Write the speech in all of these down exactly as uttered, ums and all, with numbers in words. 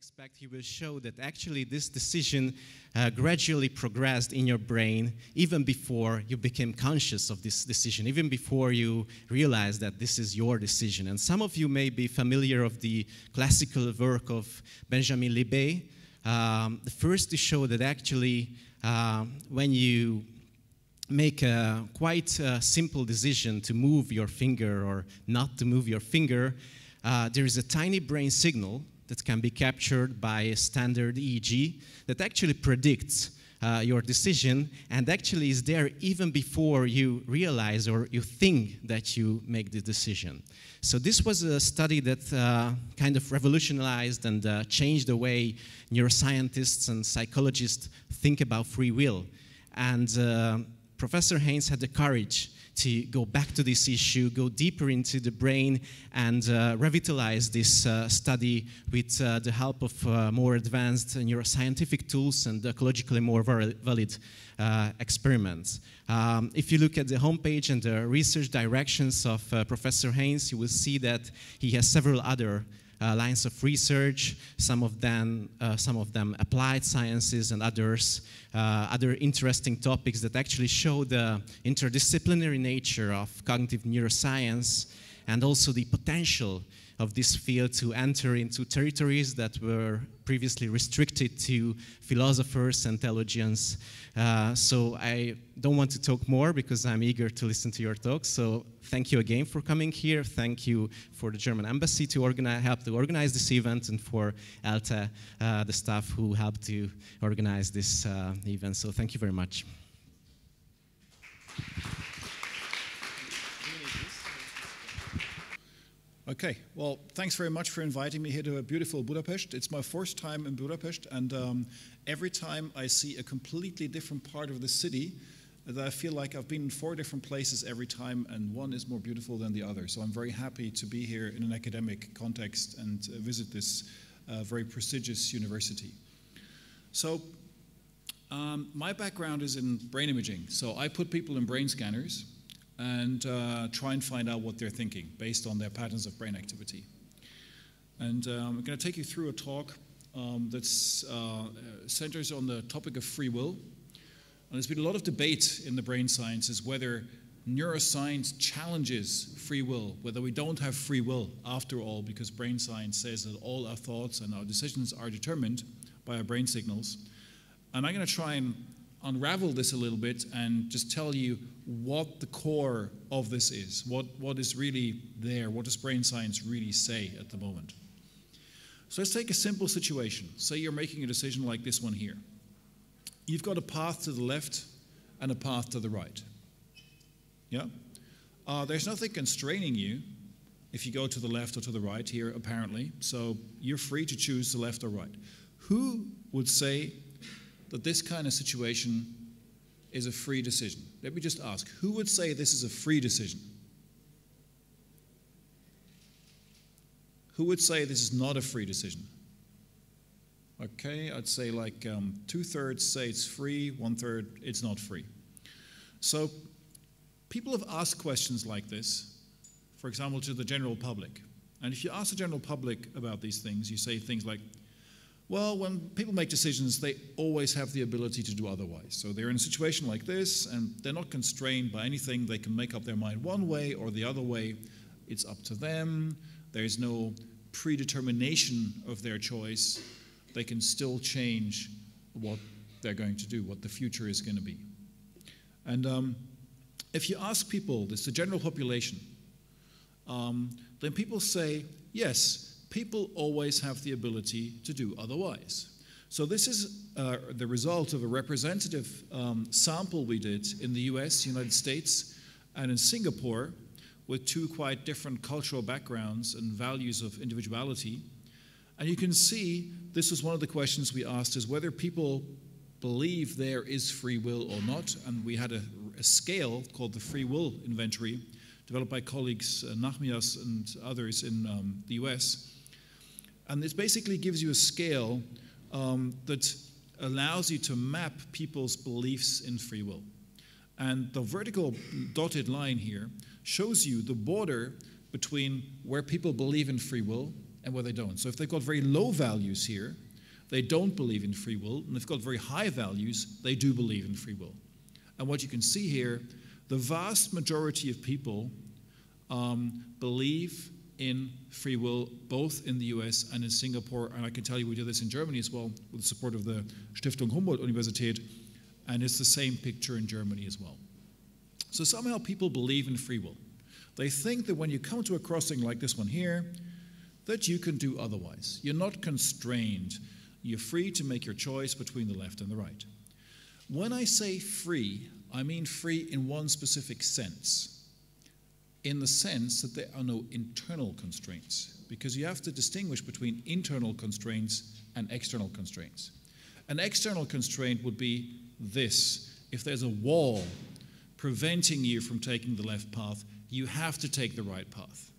expect he will show that actually this decision uh, gradually progressed in your brain even before you became conscious of this decision, even before you realized that this is your decision. And some of you may be familiar of the classical work of Benjamin Libet, um, the first to show that actually uh, when you make a quite a simple decision to move your finger or not to move your finger, uh, there is a tiny brain signal that can be captured by a standard E E G that actually predicts uh, your decision and actually is there even before you realize or you think that you make the decision. So this was a study that uh, kind of revolutionized and uh, changed the way neuroscientists and psychologists think about free will. And uh, Professor Haynes had the courage to go back to this issue, go deeper into the brain, and uh, revitalize this uh, study with uh, the help of uh, more advanced neuroscientific tools and ecologically more valid uh, experiments. Um, if you look at the homepage and the research directions of uh, Professor Haynes, you will see that he has several other Uh, lines of research, some of them, uh, some of them applied sciences and others, uh, other interesting topics that actually show the interdisciplinary nature of cognitive neuroscience and also the potential of this field to enter into territories that were previously restricted to philosophers and theologians. Uh, so I don't want to talk more because I'm eager to listen to your talk. So thank you again for coming here. Thank you for the German Embassy to organize, help to organize this event, and for ELTE, uh, the staff who helped to organize this uh, event. So thank you very much. Okay, well, thanks very much for inviting me here to a beautiful Budapest. It's my first time in Budapest, and um, every time I see a completely different part of the city, that I feel like I've been in four different places every time, and one is more beautiful than the other. So I'm very happy to be here in an academic context and uh, visit this uh, very prestigious university. So um, my background is in brain imaging. So I put people in brain scanners and uh, try and find out what they're thinking based on their patterns of brain activity. And um, I'm going to take you through a talk um, that uh, centers on the topic of free will. And there's been a lot of debate in the brain sciences whether neuroscience challenges free will, whether we don't have free will after all, because brain science says that all our thoughts and our decisions are determined by our brain signals. And I'm going to try and unravel this a little bit and just tell you what the core of this is, what, what is really there, what does brain science really say at the moment. So let's take a simple situation. Say you're making a decision like this one here. You've got a path to the left and a path to the right. Yeah? Uh, there's nothing constraining you if you go to the left or to the right here, apparently, so you're free to choose the left or right. Who would say that this kind of situation is a free decision? Let me just ask, who would say this is a free decision? Who would say this is not a free decision? Okay, I'd say like um, two-thirds say it's free, one-third it's not free. So people have asked questions like this, for example, to the general public. And if you ask the general public about these things, you say things like, well, when people make decisions, they always have the ability to do otherwise. So they're in a situation like this, and they're not constrained by anything. They can make up their mind one way or the other way. It's up to them. There's no predetermination of their choice. They can still change what they're going to do, what the future is going to be. And um, if you ask people, this is the general population, um, then people say, yes, people always have the ability to do otherwise. So this is uh, the result of a representative um, sample we did in the U S, United States, and in Singapore, with two quite different cultural backgrounds and values of individuality. And you can see this was one of the questions we asked, is whether people believe there is free will or not. And we had a, a scale called the free will inventory, developed by colleagues uh, Nachmias and others in um, the U S. And this basically gives you a scale um, that allows you to map people's beliefs in free will. And the vertical dotted line here shows you the border between where people believe in free will and where they don't. So if they've got very low values here, they don't believe in free will, and if they've got very high values, they do believe in free will. And what you can see here, the vast majority of people um, believe in free will, both in the U S and in Singapore, and I can tell you we do this in Germany as well, with the support of the Stiftung Humboldt Universität, and it's the same picture in Germany as well. So somehow people believe in free will. They think that when you come to a crossing like this one here, that you can do otherwise. You're not constrained. You're free to make your choice between the left and the right. When I say free, I mean free in one specific sense, in the sense that there are no internal constraints, because you have to distinguish between internal constraints and external constraints. An external constraint would be this. If there's a wall preventing you from taking the left path, you have to take the right path.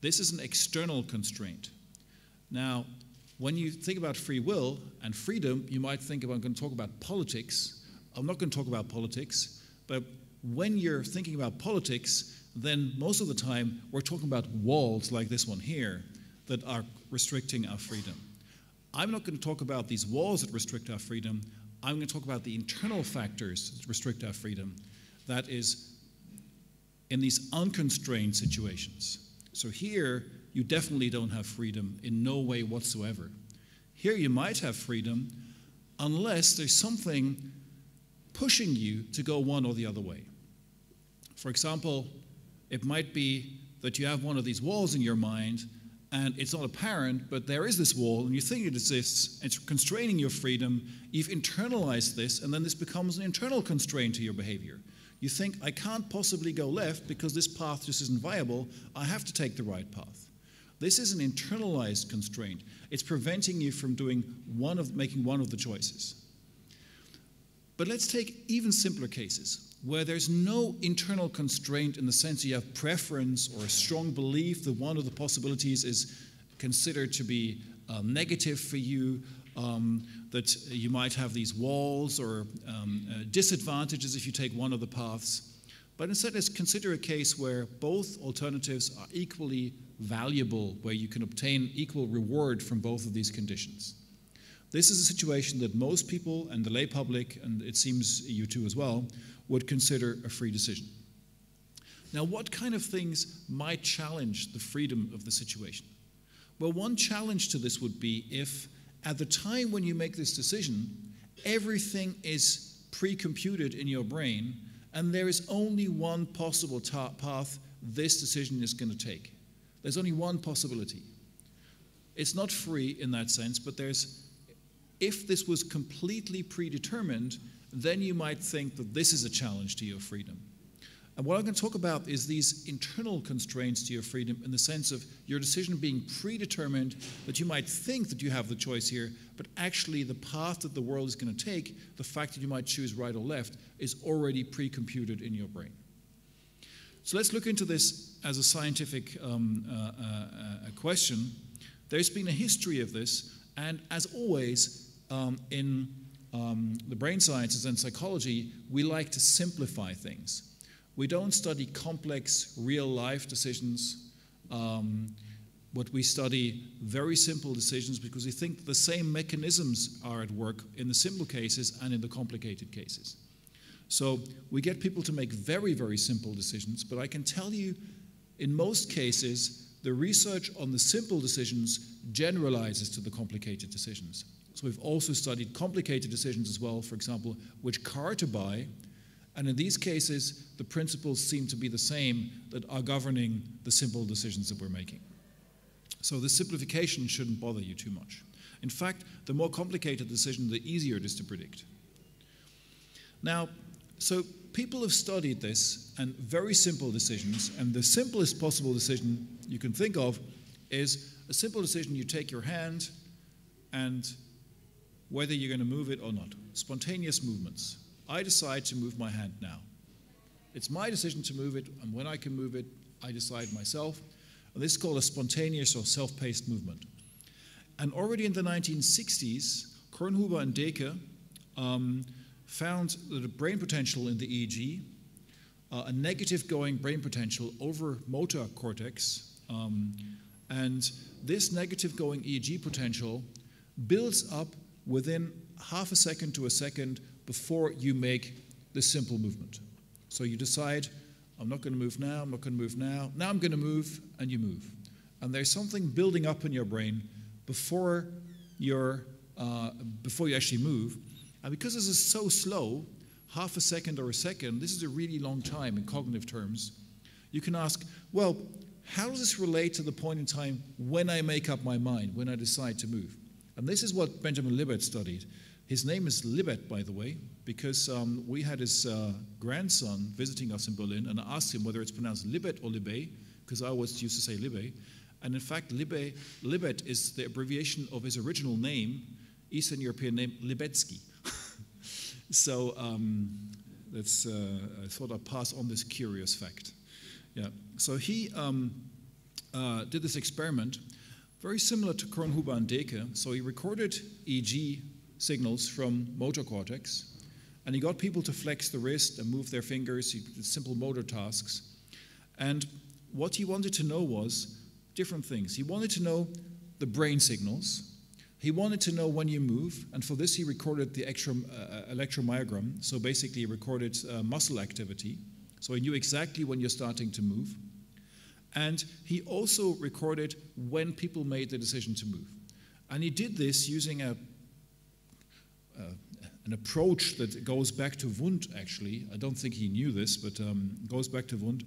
This is an external constraint. Now, when you think about free will and freedom, you might think about, I'm going to talk about politics. I'm not going to talk about politics, but when you're thinking about politics, then most of the time we're talking about walls like this one here that are restricting our freedom. I'm not going to talk about these walls that restrict our freedom. I'm going to talk about the internal factors that restrict our freedom. That is, in these unconstrained situations. So here, you definitely don't have freedom in no way whatsoever. Here you might have freedom unless there's something pushing you to go one or the other way. For example, it might be that you have one of these walls in your mind and it's not apparent, but there is this wall and you think it exists, it's constraining your freedom, you've internalized this, and then this becomes an internal constraint to your behavior. You think, I can't possibly go left because this path just isn't viable, I have to take the right path. This is an internalized constraint. It's preventing you from doing one of, making one of the choices. But let's take even simpler cases, where there's no internal constraint in the sense you have preference or a strong belief that one of the possibilities is considered to be uh, negative for you, Um, that you might have these walls or um, uh, disadvantages if you take one of the paths. But instead, let's consider a case where both alternatives are equally valuable, where you can obtain equal reward from both of these conditions. This is a situation that most people and the lay public, and it seems you too as well, would consider a free decision. Now, what kind of things might challenge the freedom of the situation? Well, one challenge to this would be if at the time when you make this decision, everything is pre-computed in your brain, and there is only one possible path this decision is going to take. There's only one possibility. It's not free in that sense, but there's, if this was completely predetermined, then you might think that this is a challenge to your freedom. And what I'm going to talk about is these internal constraints to your freedom in the sense of your decision being predetermined, that you might think that you have the choice here, but actually the path that the world is going to take, the fact that you might choose right or left, is already pre-computed in your brain. So let's look into this as a scientific um, uh, uh, question. There's been a history of this, and as always, um, in um, the brain sciences and psychology, we like to simplify things. We don't study complex, real-life decisions, um, but we study very simple decisions because we think the same mechanisms are at work in the simple cases and in the complicated cases. So we get people to make very, very simple decisions, but I can tell you in most cases the research on the simple decisions generalizes to the complicated decisions. So we've also studied complicated decisions as well, for example, which car to buy. And in these cases, the principles seem to be the same that are governing the simple decisions that we're making. So the simplification shouldn't bother you too much. In fact, the more complicated the decision, the easier it is to predict. Now, so people have studied this and very simple decisions, and the simplest possible decision you can think of is a simple decision. You take your hand and whether you're going to move it or not, spontaneous movements. I decide to move my hand now. It's my decision to move it, and when I can move it, I decide myself. And this is called a spontaneous or self-paced movement. And already in the nineteen sixties, Kornhuber and Deecke um, found that a brain potential in the E E G, uh, a negative going brain potential over motor cortex, um, And this negative going E E G potential builds up within half a second to a second before you make the simple movement. So you decide, I'm not going to move now, I'm not going to move now, now I'm going to move, and you move. And there's something building up in your brain before, you're, uh, before you actually move. And because this is so slow, half a second or a second, this is a really long time in cognitive terms, you can ask, well, how does this relate to the point in time when I make up my mind, when I decide to move? And this is what Benjamin Libet studied. His name is Libet, by the way, because um, we had his uh, grandson visiting us in Berlin, and I asked him whether it's pronounced Libet or Libet, because I always used to say Libet. And in fact, Libet, Libet is the abbreviation of his original name, Eastern European name, Libetsky. So um, that's, uh, I thought I'd pass on this curious fact. Yeah. So he um, uh, did this experiment, very similar to Kornhuber and Deecke. So he recorded E E G signals from motor cortex, and he got people to flex the wrist and move their fingers, he did simple motor tasks. And what he wanted to know was different things. He wanted to know the brain signals. He wanted to know when you move, and for this he recorded the extra, uh, electromyogram, so basically he recorded uh, muscle activity, so he knew exactly when you're starting to move. And he also recorded when people made the decision to move. And he did this using a Uh, an approach that goes back to Wundt, actually. I don't think he knew this, but um, goes back to Wundt.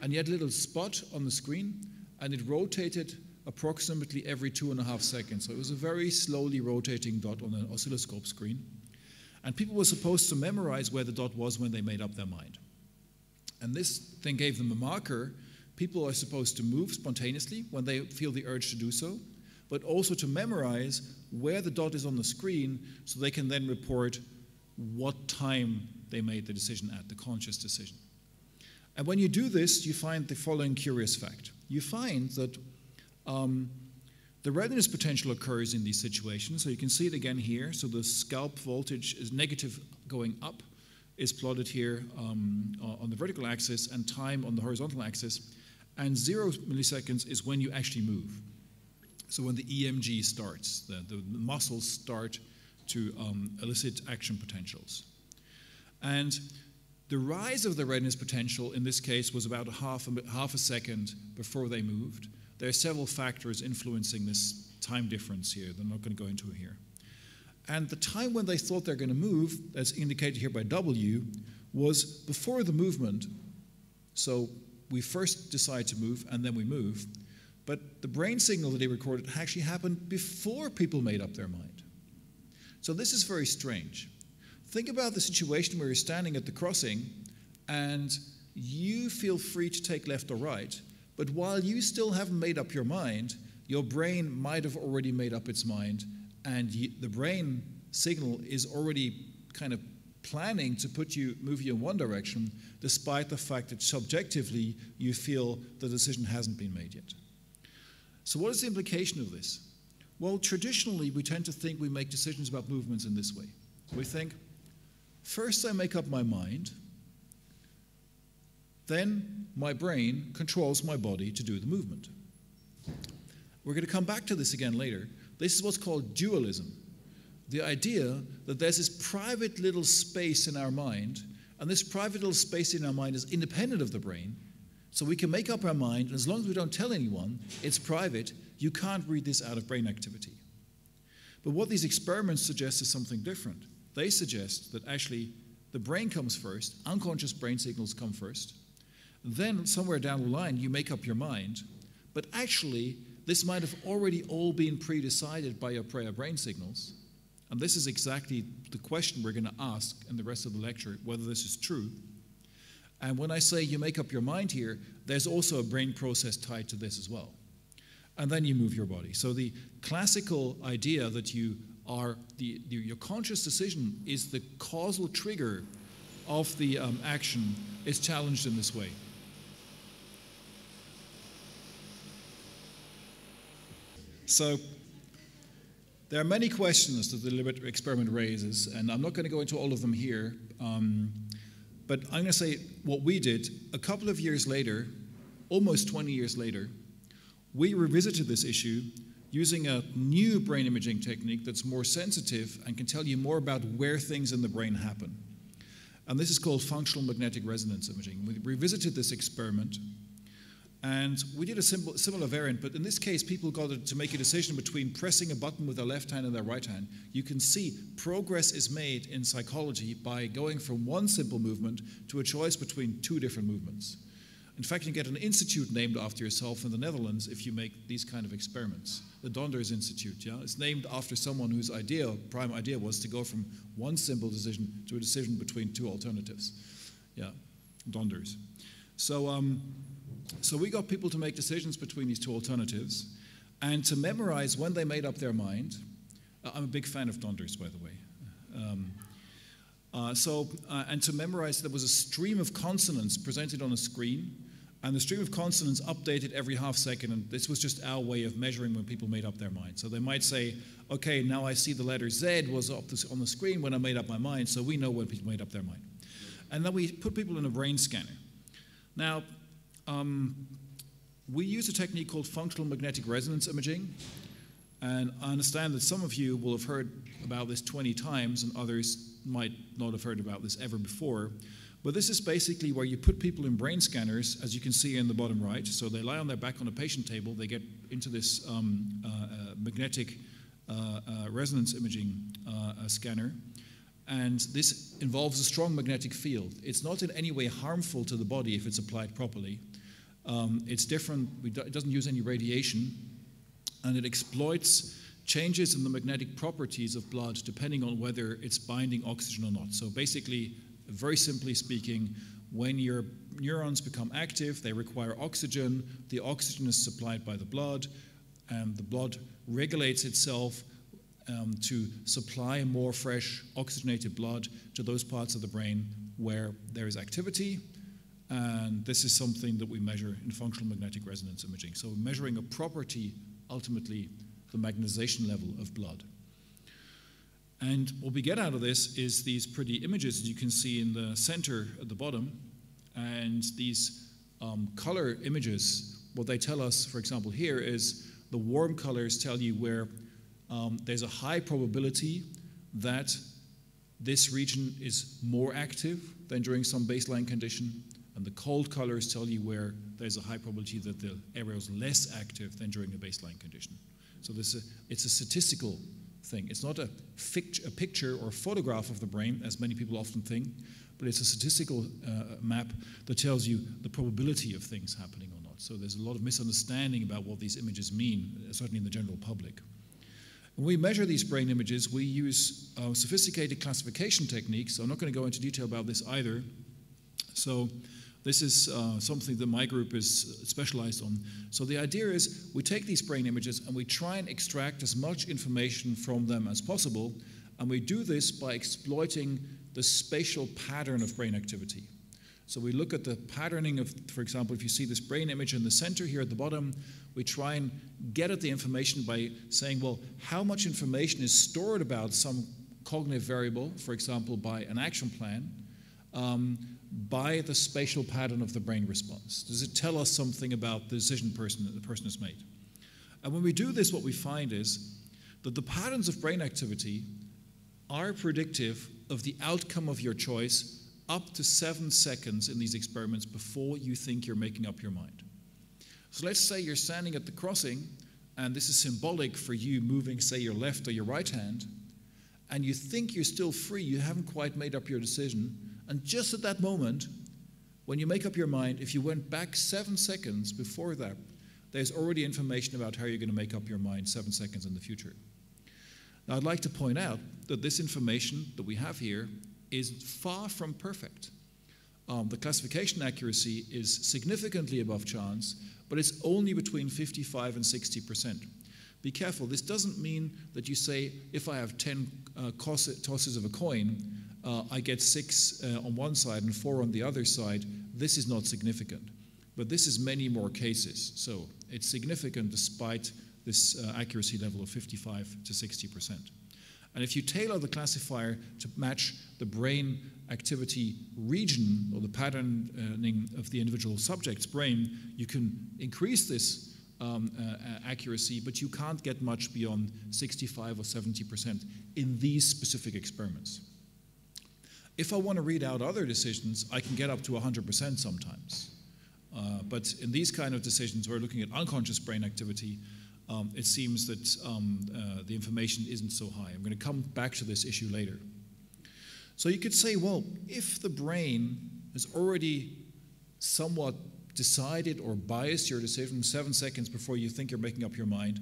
And he had a little spot on the screen, and it rotated approximately every two and a half seconds. So it was a very slowly rotating dot on an oscilloscope screen. And people were supposed to memorize where the dot was when they made up their mind. And this thing gave them a marker. People are supposed to move spontaneously when they feel the urge to do so, but also to memorize where the dot is on the screen so they can then report what time they made the decision at, the conscious decision. And when you do this, you find the following curious fact. You find that um, the readiness potential occurs in these situations, so you can see it again here. So the scalp voltage is negative going up, is plotted here um, on the vertical axis, and time on the horizontal axis, and zero milliseconds is when you actually move. So when the E M G starts, the, the muscles start to um, elicit action potentials. And the rise of the readiness potential in this case was about a half, a half a second before they moved. There are several factors influencing this time difference here. I'm not going to go into it here. And the time when they thought they're going to move, as indicated here by W, was before the movement. So we first decide to move and then we move. But the brain signal that they recorded actually happened before people made up their mind. So this is very strange. Think about the situation where you're standing at the crossing and you feel free to take left or right, but while you still haven't made up your mind, your brain might have already made up its mind, and the brain signal is already kind of planning to put you, move you in one direction, despite the fact that subjectively you feel the decision hasn't been made yet. So what is the implication of this? Well, traditionally, we tend to think we make decisions about movements in this way. We think, first I make up my mind, then my brain controls my body to do the movement. We're going to come back to this again later. This is what's called dualism. The idea that there's this private little space in our mind, and this private little space in our mind is independent of the brain, so we can make up our mind, and as long as we don't tell anyone, it's private, you can't read this out of brain activity. But what these experiments suggest is something different. They suggest that actually the brain comes first, unconscious brain signals come first, then somewhere down the line you make up your mind, but actually this might have already all been pre-decided by your prior brain signals, and this is exactly the question we're going to ask in the rest of the lecture, whether this is true. And when I say you make up your mind here, there's also a brain process tied to this as well. And then you move your body. So the classical idea that you are the, the, your conscious decision is the causal trigger of the um, action is challenged in this way. So there are many questions that the Libet experiment raises, and I'm not going to go into all of them here. Um, But I'm going to say what we did a couple of years later, almost twenty years later, we revisited this issue using a new brain imaging technique that's more sensitive and can tell you more about where things in the brain happen. And this is called functional magnetic resonance imaging. We revisited this experiment, and we did a simple, similar variant, but in this case, people got to make a decision between pressing a button with their left hand and their right hand. You can see progress is made in psychology by going from one simple movement to a choice between two different movements. In fact, you get an institute named after yourself in the Netherlands if you make these kind of experiments. The Donders Institute, yeah? It's named after someone whose idea, prime idea, was to go from one simple decision to a decision between two alternatives. Yeah, Donders. So, um, so we got people to make decisions between these two alternatives and to memorize when they made up their mind. Uh, I'm a big fan of Donders, by the way. Um, uh, so, uh, and to memorize, there was a stream of consonants presented on a screen. And the stream of consonants updated every half second, and this was just our way of measuring when people made up their mind. So they might say, okay, now I see the letter Z was up this on the screen when I made up my mind, so we know when people made up their mind. And then we put people in a brain scanner. Now, um, we use a technique called functional magnetic resonance imaging, and I understand that some of you will have heard about this twenty times, and others might not have heard about this ever before. But this is basically where you put people in brain scanners, as you can see in the bottom right. So they lie on their back on a patient table. They get into this um, uh, uh, magnetic uh, uh, resonance imaging uh, uh, scanner. And this involves a strong magnetic field. It's not in any way harmful to the body if it's applied properly. Um, it's different. We do, it doesn't use any radiation. And it exploits changes in the magnetic properties of blood depending on whether it's binding oxygen or not. So basically, very simply speaking, when your neurons become active, they require oxygen. The oxygen is supplied by the blood, and the blood regulates itself um, to supply more fresh oxygenated blood to those parts of the brain where there is activity. And this is something that we measure in functional magnetic resonance imaging. So measuring a property, ultimately the magnetization level of blood. And what we get out of this is these pretty images that you can see in the center at the bottom. And these um, color images, what they tell us, for example, here is the warm colors tell you where um, there's a high probability that this region is more active than during some baseline condition. And the cold colors tell you where there's a high probability that the area is less active than during the baseline condition. So this is a, it's a statistical thing. It's not a, a picture or a photograph of the brain, as many people often think, but it's a statistical uh, map that tells you the probability of things happening or not. So there's a lot of misunderstanding about what these images mean, certainly in the general public. When we measure these brain images, we use uh, sophisticated classification techniques. So I'm not going to go into detail about this either. So this is uh, something that my group is specialized on. So the idea is we take these brain images and we try and extract as much information from them as possible, and we do this by exploiting the spatial pattern of brain activity. So we look at the patterning of, for example, if you see this brain image in the center here at the bottom, we try and get at the information by saying, well, how much information is stored about some cognitive variable, for example, by an action plan, um, by the spatial pattern of the brain response. Does it tell us something about the decision person that the person has made? And when we do this, what we find is that the patterns of brain activity are predictive of the outcome of your choice up to seven seconds in these experiments before you think you're making up your mind. So let's say you're standing at the crossing, and this is symbolic for you moving, say, your left or your right hand, and you think you're still free, you haven't quite made up your decision, and just at that moment, when you make up your mind, if you went back seven seconds before that, there's already information about how you're going to make up your mind seven seconds in the future. Now, I'd like to point out that this information that we have here is far from perfect. Um, the classification accuracy is significantly above chance, but it's only between fifty-five and sixty percent. Be careful. This doesn't mean that you say, if I have ten uh, tosses of a coin, Uh, I get six uh, on one side and four on the other side. This is not significant. But this is many more cases. So it's significant despite this uh, accuracy level of fifty-five to sixty percent. And if you tailor the classifier to match the brain activity region or the patterning of the individual subject's brain, you can increase this um, uh, accuracy, but you can't get much beyond sixty-five or seventy percent in these specific experiments. If I want to read out other decisions, I can get up to one hundred percent sometimes. Uh, but in these kind of decisions, we're looking at unconscious brain activity. Um, it seems that um, uh, the information isn't so high. I'm going to come back to this issue later. So you could say, well, if the brain has already somewhat decided or biased your decision seven seconds before you think you're making up your mind,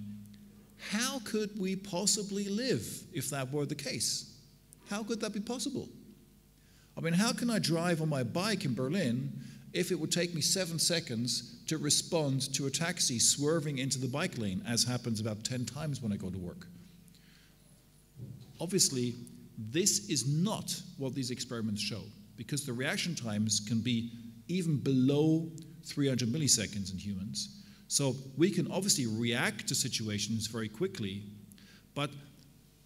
how could we possibly live if that were the case? How could that be possible? I mean, how can I drive on my bike in Berlin if it would take me seven seconds to respond to a taxi swerving into the bike lane, as happens about ten times when I go to work? Obviously, this is not what these experiments show, because the reaction times can be even below three hundred milliseconds in humans. So we can obviously react to situations very quickly, but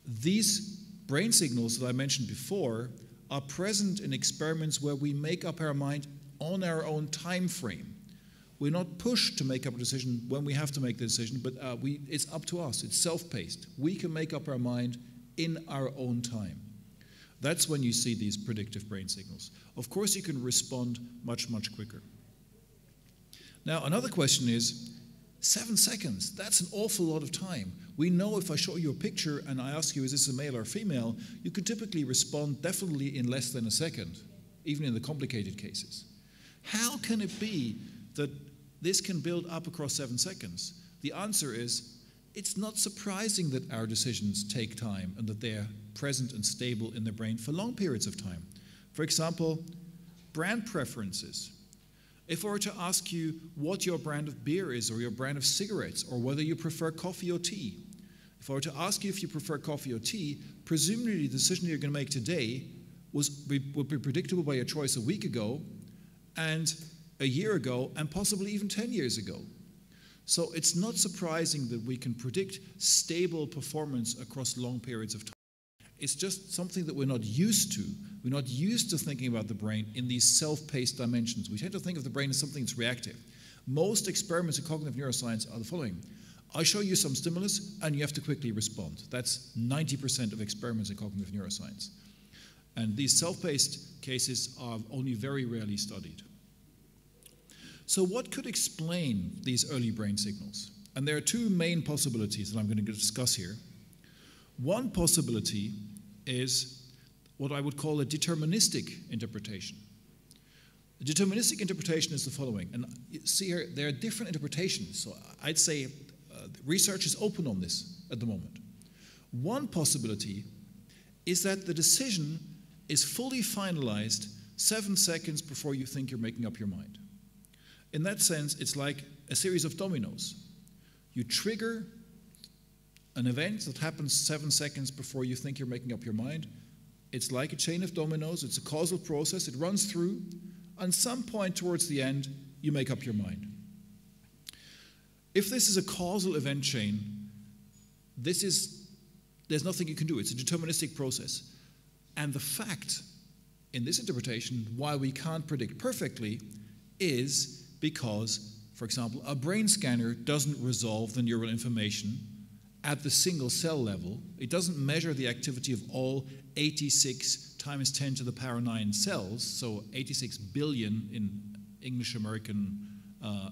these brain signals that I mentioned before are present in experiments where we make up our mind on our own time frame. We're not pushed to make up a decision when we have to make the decision, but uh, we, it's up to us. It's self-paced. We can make up our mind in our own time. That's when you see these predictive brain signals. Of course, you can respond much, much quicker. Now, another question is, seven seconds, that's an awful lot of time. We know if I show you a picture and I ask you, is this a male or a female, you could typically respond definitely in less than a second, even in the complicated cases. How can it be that this can build up across seven seconds? The answer is, it's not surprising that our decisions take time and that they're present and stable in the brain for long periods of time. For example, brand preferences. If I were to ask you what your brand of beer is, or your brand of cigarettes, or whether you prefer coffee or tea, if I were to ask you if you prefer coffee or tea, presumably the decision you're going to make today was, would be predictable by your choice a week ago, and a year ago, and possibly even ten years ago. So it's not surprising that we can predict stable performance across long periods of time. It's just something that we're not used to. We're not used to thinking about the brain in these self-paced dimensions. We tend to think of the brain as something that's reactive. Most experiments in cognitive neuroscience are the following. I show you some stimulus, and you have to quickly respond. That's ninety percent of experiments in cognitive neuroscience. And these self-paced cases are only very rarely studied. So what could explain these early brain signals? And there are two main possibilities that I'm going to discuss here. One possibility is what I would call a deterministic interpretation. The deterministic interpretation is the following. And see here, there are different interpretations. So I'd say uh, research is open on this at the moment. One possibility is that the decision is fully finalized seven seconds before you think you're making up your mind. In that sense, it's like a series of dominoes. You trigger an event that happens seven seconds before you think you're making up your mind. It's like a chain of dominoes. It's a causal process. It runs through. At some point towards the end, you make up your mind. If this is a causal event chain, this is, there's nothing you can do. It's a deterministic process. And the fact, in this interpretation, why we can't predict perfectly is because, for example, a brain scanner doesn't resolve the neural information at the single cell level. It doesn't measure the activity of all eighty-six times ten to the power nine cells, so eighty-six billion in English-American uh, uh,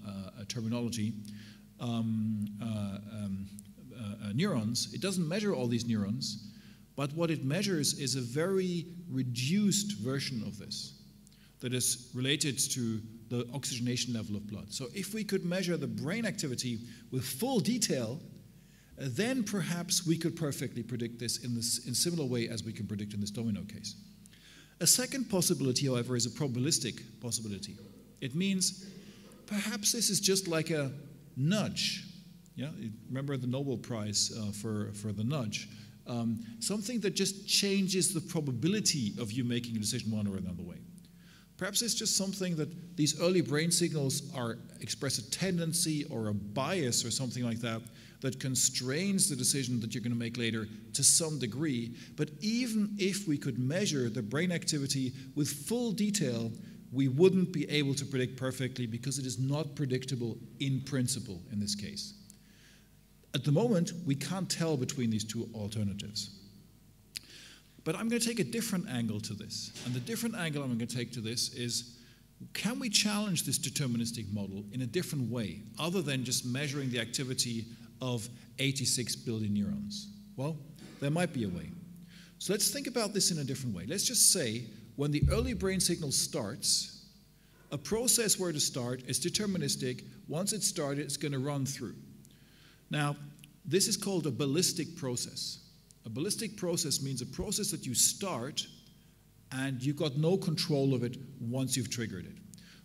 terminology, um, uh, um, uh, uh, neurons. It doesn't measure all these neurons, but what it measures is a very reduced version of this that is related to the oxygenation level of blood. So if we could measure the brain activity with full detail, then perhaps we could perfectly predict this in, this in similar way as we can predict in this domino case. A second possibility, however, is a probabilistic possibility. It means perhaps this is just like a nudge. Yeah? Remember the Nobel Prize uh, for, for the nudge. Um, something that just changes the probability of you making a decision one or another way. Perhaps it's just something that these early brain signals are, express a tendency or a bias or something like that that constrains the decision that you're going to make later to some degree. But even if we could measure the brain activity with full detail, we wouldn't be able to predict perfectly because it is not predictable in principle in this case. At the moment, we can't tell between these two alternatives. But I'm going to take a different angle to this. And the different angle I'm going to take to this is, can we challenge this deterministic model in a different way, other than just measuring the activity of eighty-six billion neurons? Well, there might be a way. So let's think about this in a different way. Let's just say when the early brain signal starts, a process where to start is deterministic. Once it's started, it's going to run through. Now, this is called a ballistic process. A ballistic process means a process that you start and you've got no control of it once you've triggered it.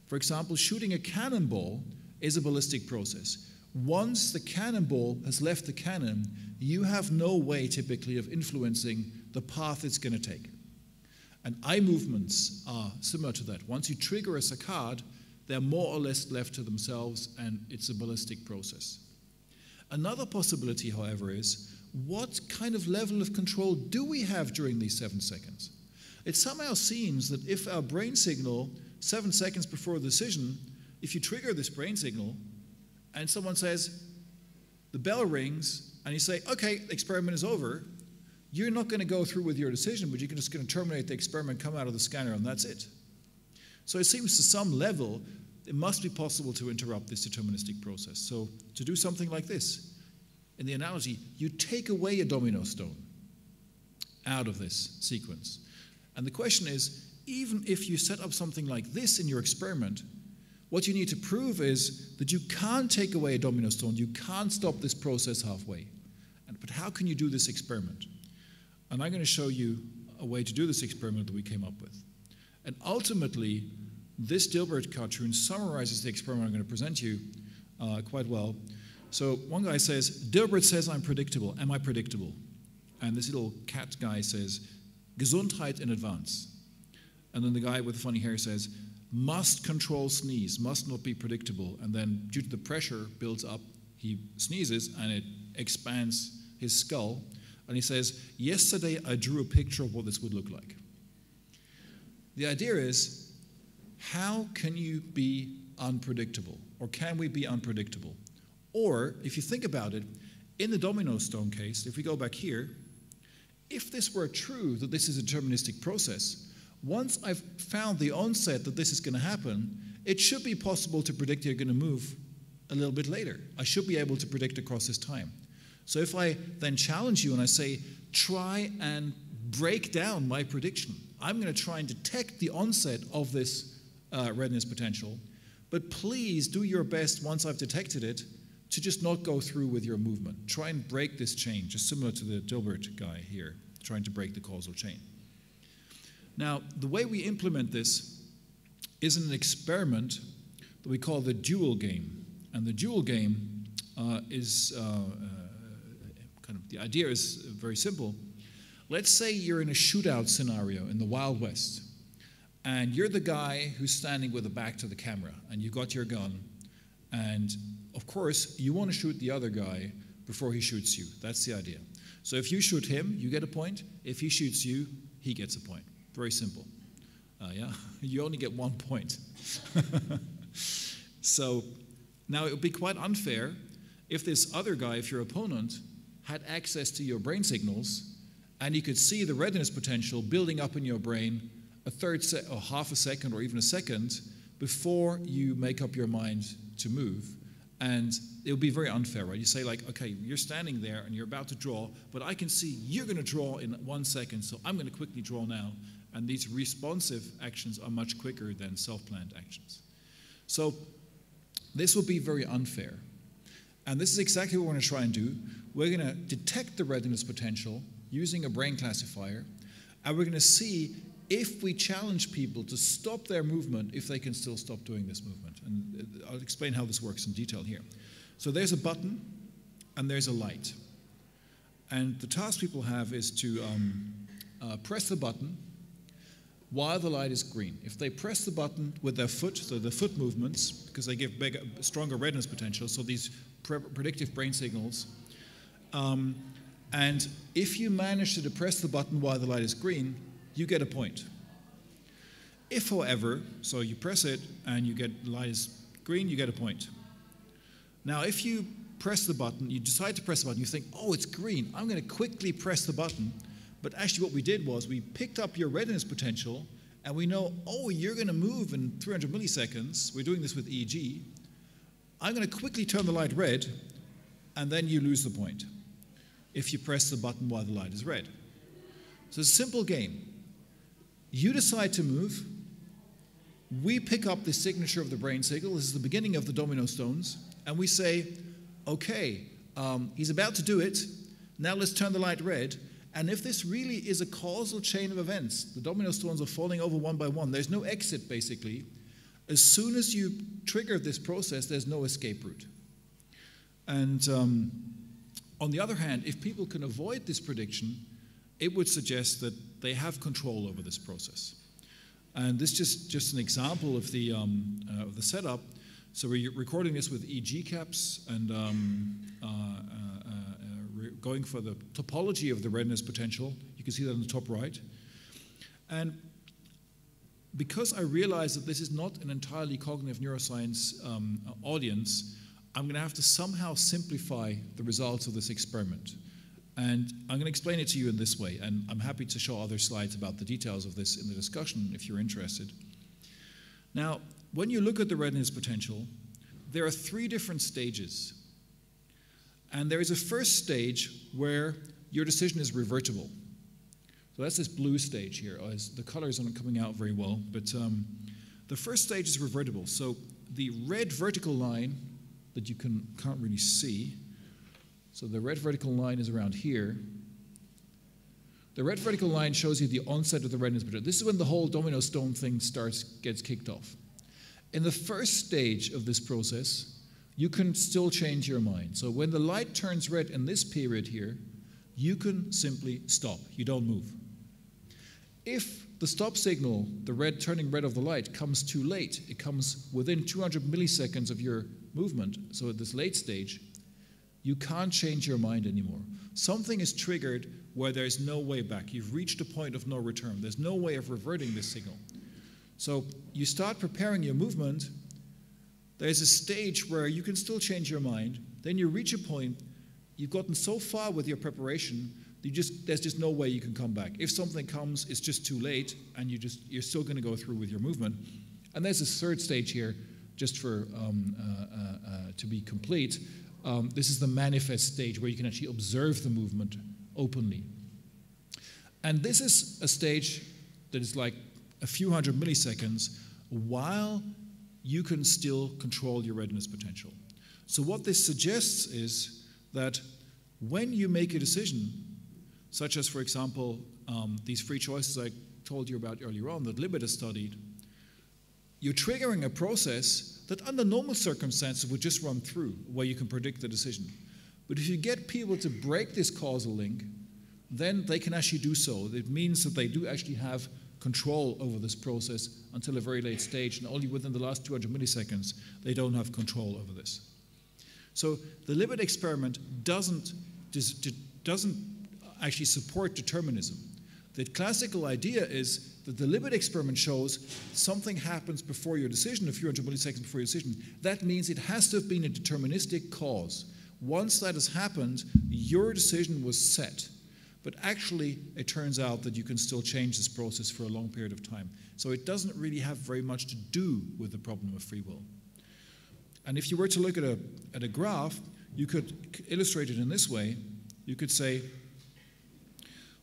For example, shooting a cannonball is a ballistic process. Once the cannonball has left the cannon, you have no way typically of influencing the path it's going to take. And eye movements are similar to that. Once you trigger a saccade, they're more or less left to themselves, and it's a ballistic process. Another possibility, however, is what kind of level of control do we have during these seven seconds? It somehow seems that if our brain signal, seven seconds before the decision, if you trigger this brain signal, and someone says, the bell rings, and you say, okay, the experiment is over, you're not going to go through with your decision, but you're just going to terminate the experiment, come out of the scanner, and that's it. So it seems to some level, it must be possible to interrupt this deterministic process. So to do something like this, in the analogy, you take away a domino stone out of this sequence. And the question is, even if you set up something like this in your experiment, what you need to prove is that you can't take away a domino stone, you can't stop this process halfway. And, but how can you do this experiment? And I'm going to show you a way to do this experiment that we came up with. And ultimately, this Dilbert cartoon summarizes the experiment I'm going to present you uh, quite well. So one guy says, Dilbert says I'm predictable. Am I predictable? And this little cat guy says, Gesundheit in advance. And then the guy with the funny hair says, must control sneeze, must not be predictable. And then due to the pressure builds up, he sneezes and it expands his skull. And he says, yesterday I drew a picture of what this would look like. The idea is, how can you be unpredictable? Or can we be unpredictable? Or, if you think about it, in the domino stone case, if we go back here, if this were true that this is a deterministic process, once I've found the onset that this is going to happen, it should be possible to predict you're going to move a little bit later. I should be able to predict across this time. So if I then challenge you and I say, try and break down my prediction, I'm going to try and detect the onset of this uh, redness potential, but please do your best once I've detected it to just not go through with your movement. Try and break this chain, just similar to the Dilbert guy here, trying to break the causal chain. Now, the way we implement this is an experiment that we call the dual game. And the dual game uh, is, uh, uh, kind of, the idea is very simple. Let's say you're in a shootout scenario in the Wild West, and you're the guy who's standing with the back to the camera, and you've got your gun, and of course, you want to shoot the other guy before he shoots you. That's the idea. So if you shoot him, you get a point. If he shoots you, he gets a point. Very simple. Uh, yeah, you only get one point. So now it would be quite unfair if this other guy, if your opponent, had access to your brain signals and he could see the redness potential building up in your brain a third se- or half a second or even a second before you make up your mind to move. And it would be very unfair, right? You say like, okay, you're standing there and you're about to draw, but I can see you're going to draw in one second, so I'm going to quickly draw now. And these responsive actions are much quicker than self-planned actions. So this will be very unfair. And this is exactly what we're going to try and do. We're going to detect the redness potential using a brain classifier, and we're going to see if we challenge people to stop their movement, if they can still stop doing this movement. And I'll explain how this works in detail here. So there's a button, and there's a light. And the task people have is to um, uh, press the button while the light is green. If they press the button with their foot, so the foot movements, because they give bigger, stronger redness potential, so these pre predictive brain signals. Um, and if you manage to depress the button while the light is green, you get a point. If, however, so you press it and you get lies green, you get a point. Now, if you press the button, you decide to press the button, you think, oh, it's green, I'm going to quickly press the button. But actually what we did was we picked up your readiness potential, and we know, oh, you're going to move in three hundred milliseconds. We're doing this with E E G. I'm going to quickly turn the light red, and then you lose the point if you press the button while the light is red. So it's a simple game. You decide to move. We pick up the signature of the brain signal. This is the beginning of the domino stones. And we say, OK, um, he's about to do it. Now let's turn the light red. And if this really is a causal chain of events, the domino stones are falling over one by one. There's no exit, basically. As soon as you trigger this process, there's no escape route. And um, on the other hand, if people can avoid this prediction, it would suggest that they have control over this process. And this is just, just an example of the, um, uh, of the setup. So we're recording this with E E G caps and um, uh, uh, uh, going for the topology of the redness potential. You can see that on the top right. And because I realize that this is not an entirely cognitive neuroscience um, audience, I'm going to have to somehow simplify the results of this experiment. And I'm going to explain it to you in this way. And I'm happy to show other slides about the details of this in the discussion if you're interested. Now, when you look at the redness potential, there are three different stages. And there is a first stage where your decision is revertible. So that's this blue stage here. The colors aren't coming out very well. But um, the first stage is revertible. So the red vertical line that you can, can't really see. So the red vertical line is around here. The red vertical line shows you the onset of the redness potential. This is when the whole domino stone thing starts, gets kicked off. In the first stage of this process, you can still change your mind. So when the light turns red in this period here, you can simply stop. You don't move. If the stop signal, the red turning red of the light, comes too late, it comes within two hundred milliseconds of your movement, so at this late stage, you can't change your mind anymore. Something is triggered where there's no way back. You've reached a point of no return. There's no way of reverting this signal. So you start preparing your movement. There's a stage where you can still change your mind. Then you reach a point. You've gotten so far with your preparation, you just, there's just no way you can come back. If something comes, it's just too late, and you just, you're still going to go through with your movement. And there's a third stage here, just for um, uh, uh, uh, to be complete. Um, this is the manifest stage where you can actually observe the movement openly. And this is a stage that is like a few hundred milliseconds while you can still control your redness potential. So what this suggests is that when you make a decision, such as, for example, um, these free choices I told you about earlier on that Libet has studied, you're triggering a process that under normal circumstances would just run through, where you can predict the decision. But if you get people to break this causal link, then they can actually do so. It means that they do actually have control over this process until a very late stage, and only within the last two hundred milliseconds, they don't have control over this. So the Libet experiment doesn't, doesn't actually support determinism. The classical idea is that the Libet experiment shows something happens before your decision, a few hundred milliseconds before your decision. That means it has to have been a deterministic cause. Once that has happened, your decision was set. But actually, it turns out that you can still change this process for a long period of time. So it doesn't really have very much to do with the problem of free will. And if you were to look at a, at a graph, you could illustrate it in this way. You could say,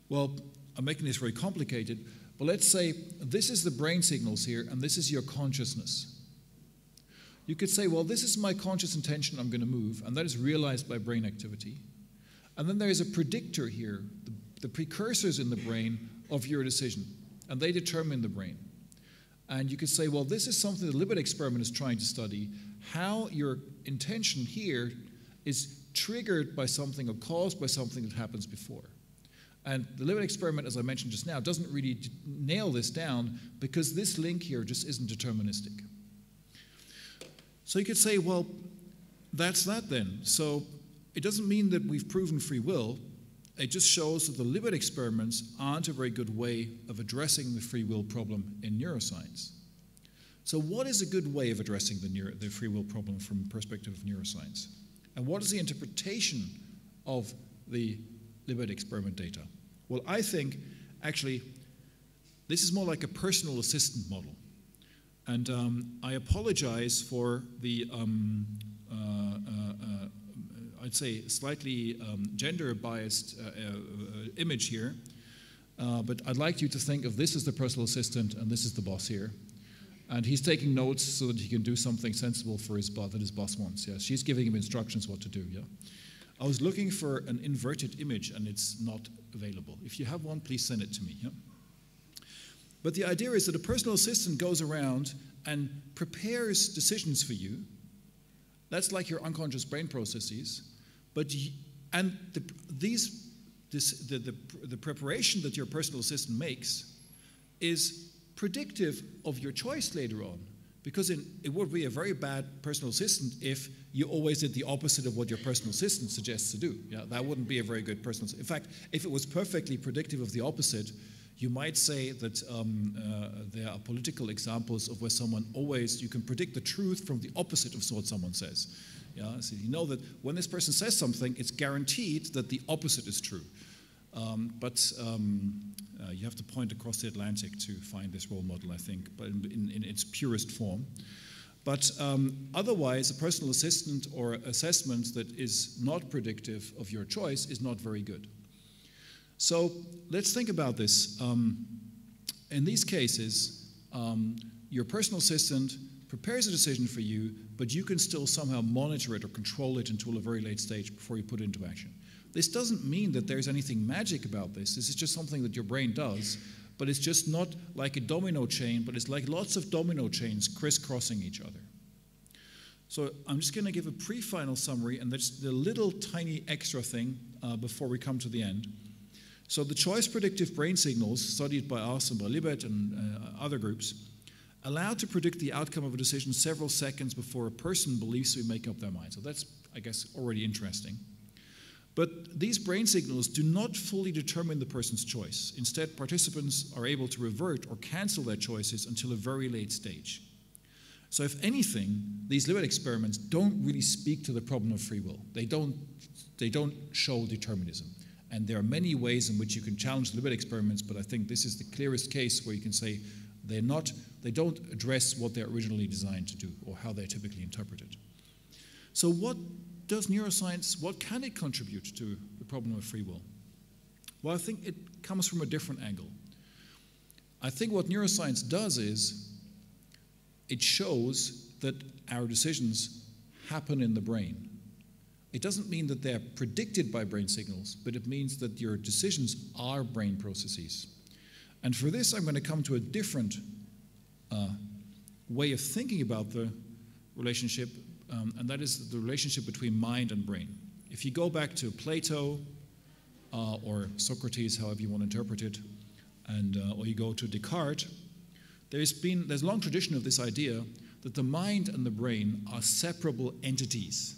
well, I'm making this very complicated. Well, let's say this is the brain signals here, and this is your consciousness. You could say, well, this is my conscious intention, I'm going to move, and that is realized by brain activity. And then there is a predictor here, the, the precursors in the brain of your decision, and they determine the brain. And you could say, well, this is something the Libet experiment is trying to study, how your intention here is triggered by something or caused by something that happens before. And the Libet experiment, as I mentioned just now, doesn't really nail this down because this link here just isn't deterministic. So you could say, well, that's that then. So it doesn't mean that we've proven free will. it just shows that the Libet experiments aren't a very good way of addressing the free will problem in neuroscience. So what is a good way of addressing the, neuro, the free will problem from the perspective of neuroscience? And what is the interpretation of the Libet experiment data? Well, I think, actually, this is more like a personal assistant model. And um, I apologize for the, um, uh, uh, uh, I'd say, slightly um, gender-biased uh, uh, image here. Uh, but I'd like you to think of this as the personal assistant and this is the boss here. And he's taking notes so that he can do something sensible for his boss that his boss wants. Yeah, she's giving him instructions what to do. Yeah, I was looking for an inverted image and it's not available. If you have one, please send it to me. Yeah. But the idea is that a personal assistant goes around and prepares decisions for you. That's like your unconscious brain processes. But you, and the, these, this, the, the, the preparation that your personal assistant makes is predictive of your choice later on, because in, it would be a very bad personal assistant if you always did the opposite of what your personal assistant suggests to do. Yeah, that wouldn't be a very good personal. In fact, if it was perfectly predictive of the opposite, you might say that um, uh, there are political examples of where someone always, you can predict the truth from the opposite of what someone says. Yeah, so you know that when this person says something, it's guaranteed that the opposite is true. Um, but um, uh, you have to point across the Atlantic to find this role model, I think, but in, in its purest form. But um, otherwise, a personal assistant or assessment that is not predictive of your choice is not very good. So let's think about this. Um, in these cases, um, your personal assistant prepares a decision for you, but you can still somehow monitor it or control it until a very late stage before you put it into action. This doesn't mean that there's anything magic about this. This is just something that your brain does, but it's just not like a domino chain, but it's like lots of domino chains crisscrossing each other. So I'm just going to give a pre-final summary, and that's the little tiny extra thing uh, before we come to the end. So the choice-predictive brain signals studied by us and by Libet and uh, other groups allowed to predict the outcome of a decision several seconds before a person believes we make up their mind. So that's, I guess, already interesting. But these brain signals do not fully determine the person's choice. Instead, participants are able to revert or cancel their choices until a very late stage. So if anything, these Libet experiments don't really speak to the problem of free will. They don't, they don't show determinism. And there are many ways in which you can challenge Libet experiments, but I think this is the clearest case where you can say they're not, they don't address what they're originally designed to do or how they're typically interpreted. So what does neuroscience, what can it contribute to the problem of free will? Well, I think it comes from a different angle. I think what neuroscience does is it shows that our decisions happen in the brain. It doesn't mean that they're predicted by brain signals, but it means that your decisions are brain processes. And for this, I'm going to come to a different uh, way of thinking about the relationship. Um, and that is the relationship between mind and brain. If you go back to Plato uh, or Socrates, however you want to interpret it, and, uh, or you go to Descartes, there's been, there's a long tradition of this idea that the mind and the brain are separable entities.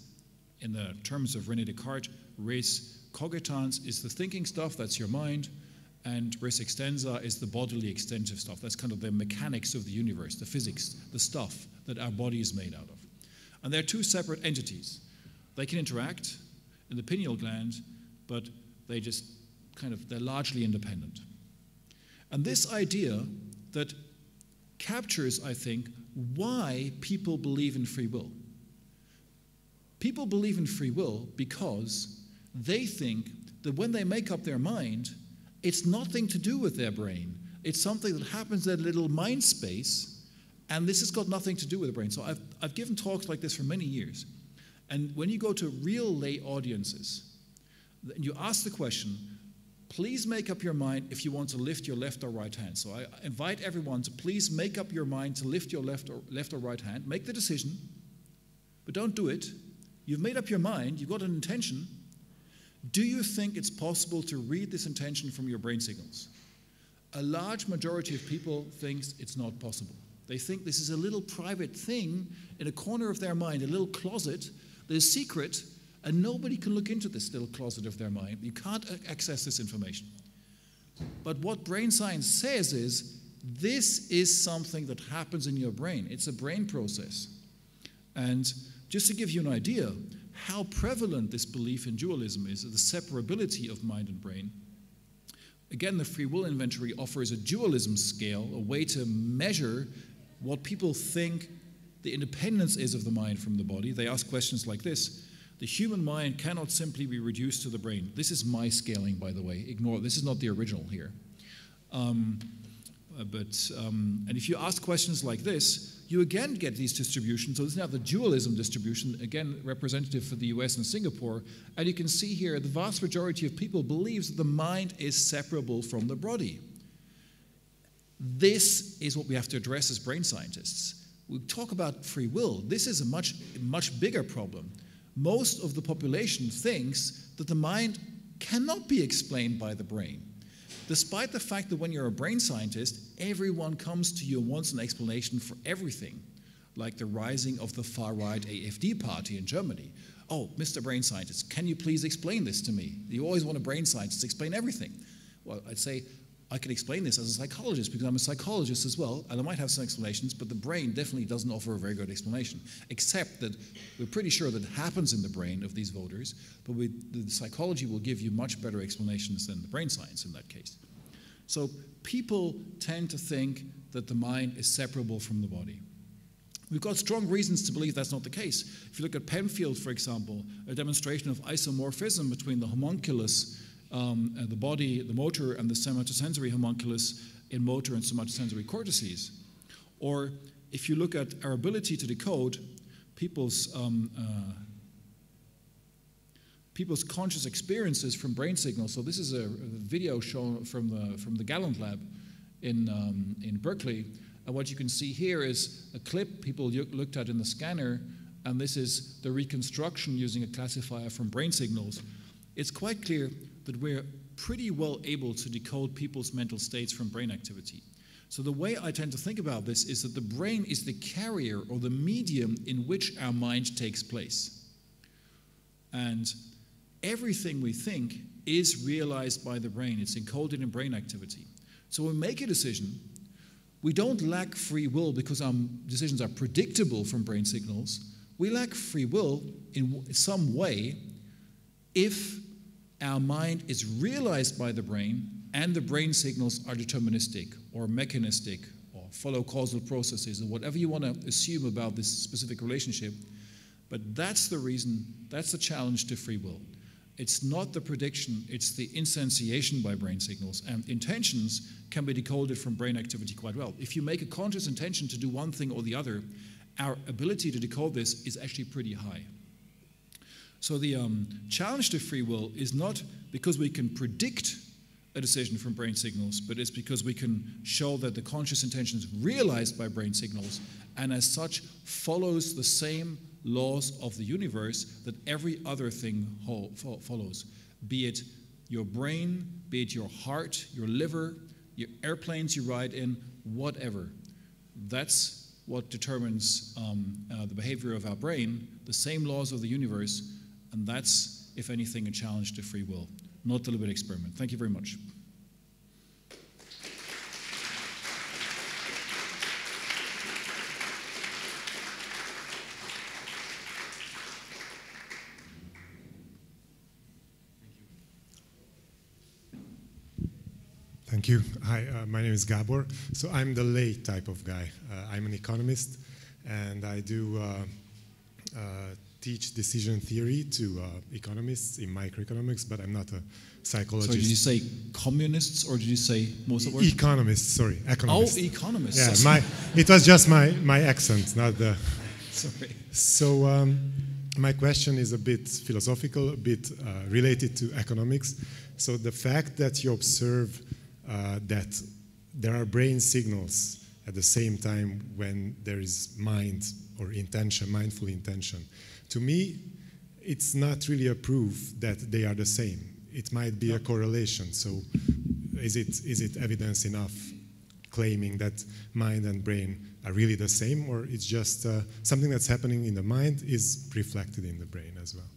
In the terms of René Descartes, res cogitans is the thinking stuff, that's your mind, and res extensa is the bodily extensive stuff. That's kind of the mechanics of the universe, the physics, the stuff that our body is made out of. And they're two separate entities. They can interact in the pineal gland, but they just kind of, they're largely independent. And this idea that captures, I think, why people believe in free will. People believe in free will because they think that when they make up their mind, it's nothing to do with their brain. It's something that happens in their little mind space. And this has got nothing to do with the brain. So I've, I've given talks like this for many years. And when you go to real lay audiences, and you ask the question, please make up your mind if you want to lift your left or right hand. So I invite everyone to please make up your mind to lift your left or, left or right hand. Make the decision, but don't do it. You've made up your mind. You've got an intention. Do you think it's possible to read this intention from your brain signals? A large majority of people thinks it's not possible. They think this is a little private thing in a corner of their mind, a little closet that is secret, and nobody can look into this little closet of their mind. You can't access this information. But what brain science says is, this is something that happens in your brain. It's a brain process. And just to give you an idea how prevalent this belief in dualism is, the separability of mind and brain, again, the free will inventory offers a dualism scale, a way to measure what people think the independence is of the mind from the body. They ask questions like this: the human mind cannot simply be reduced to the brain. This is my scaling, by the way. Ignore, this is not the original here. Um, but, um, and if you ask questions like this, you again get these distributions. So this is now the dualism distribution, again representative for the U S and Singapore. And you can see here the vast majority of people believes that the mind is separable from the body. This is what we have to address as brain scientists. We talk about free will. This is a much, much bigger problem. Most of the population thinks that the mind cannot be explained by the brain, despite the fact that when you're a brain scientist, everyone comes to you and wants an explanation for everything, like the rising of the far-right A F D party in Germany. Oh, Mister Brain Scientist, can you please explain this to me? You always want a brain scientist to explain everything. Well, I'd say I can explain this as a psychologist because I'm a psychologist as well, and I might have some explanations, but the brain definitely doesn't offer a very good explanation, except that we're pretty sure that it happens in the brain of these voters, but we, the psychology will give you much better explanations than the brain science in that case. So people tend to think that the mind is separable from the body. We've got strong reasons to believe that's not the case. If you look at Penfield, for example, a demonstration of isomorphism between the homunculus Um, and the body, the motor, and the somatosensory homunculus in motor and somatosensory cortices. Or if you look at our ability to decode people's, um, uh, people's conscious experiences from brain signals. So this is a, a video shown from the, from the Gallant lab in, um, in Berkeley. And what you can see here is a clip people looked at in the scanner, and this is the reconstruction using a classifier from brain signals. It's quite clear that we're pretty well able to decode people's mental states from brain activity. So the way I tend to think about this is that the brain is the carrier or the medium in which our mind takes place. And everything we think is realized by the brain. It's encoded in brain activity. So when we make a decision, we don't lack free will because our decisions are predictable from brain signals. We lack free will in some way if our mind is realized by the brain, and the brain signals are deterministic or mechanistic or follow causal processes or whatever you want to assume about this specific relationship. But that's the reason, that's the challenge to free will. It's not the prediction, it's the instantiation by brain signals. And intentions can be decoded from brain activity quite well. If you make a conscious intention to do one thing or the other, our ability to decode this is actually pretty high. So the um, challenge to free will is not because we can predict a decision from brain signals, but it's because we can show that the conscious intention is realized by brain signals, and as such follows the same laws of the universe that every other thing ho fo follows, be it your brain, be it your heart, your liver, your airplanes you ride in, whatever. That's what determines um, uh, the behavior of our brain, the same laws of the universe. And that's, if anything, a challenge to free will, not the Libet experiment. Thank you very much. Thank you. Hi, uh, my name is Gabor. So I'm the lay type of guy. Uh, I'm an economist, and I do uh, uh, teach decision theory to uh, economists in microeconomics, but I'm not a psychologist. So did you say communists, or did you say most of the word? Economists, sorry, economists. Oh, economists. Yeah, so my, it was just my, my accent, not the... Sorry. So um, my question is a bit philosophical, a bit uh, related to economics. So the fact that you observe uh, that there are brain signals at the same time when there is mind or intention, mindful intention, to me, it's not really a proof that they are the same. It might be a correlation. So is it, is it evidence enough claiming that mind and brain are really the same, or it's just uh, something that's happening in the mind is reflected in the brain as well?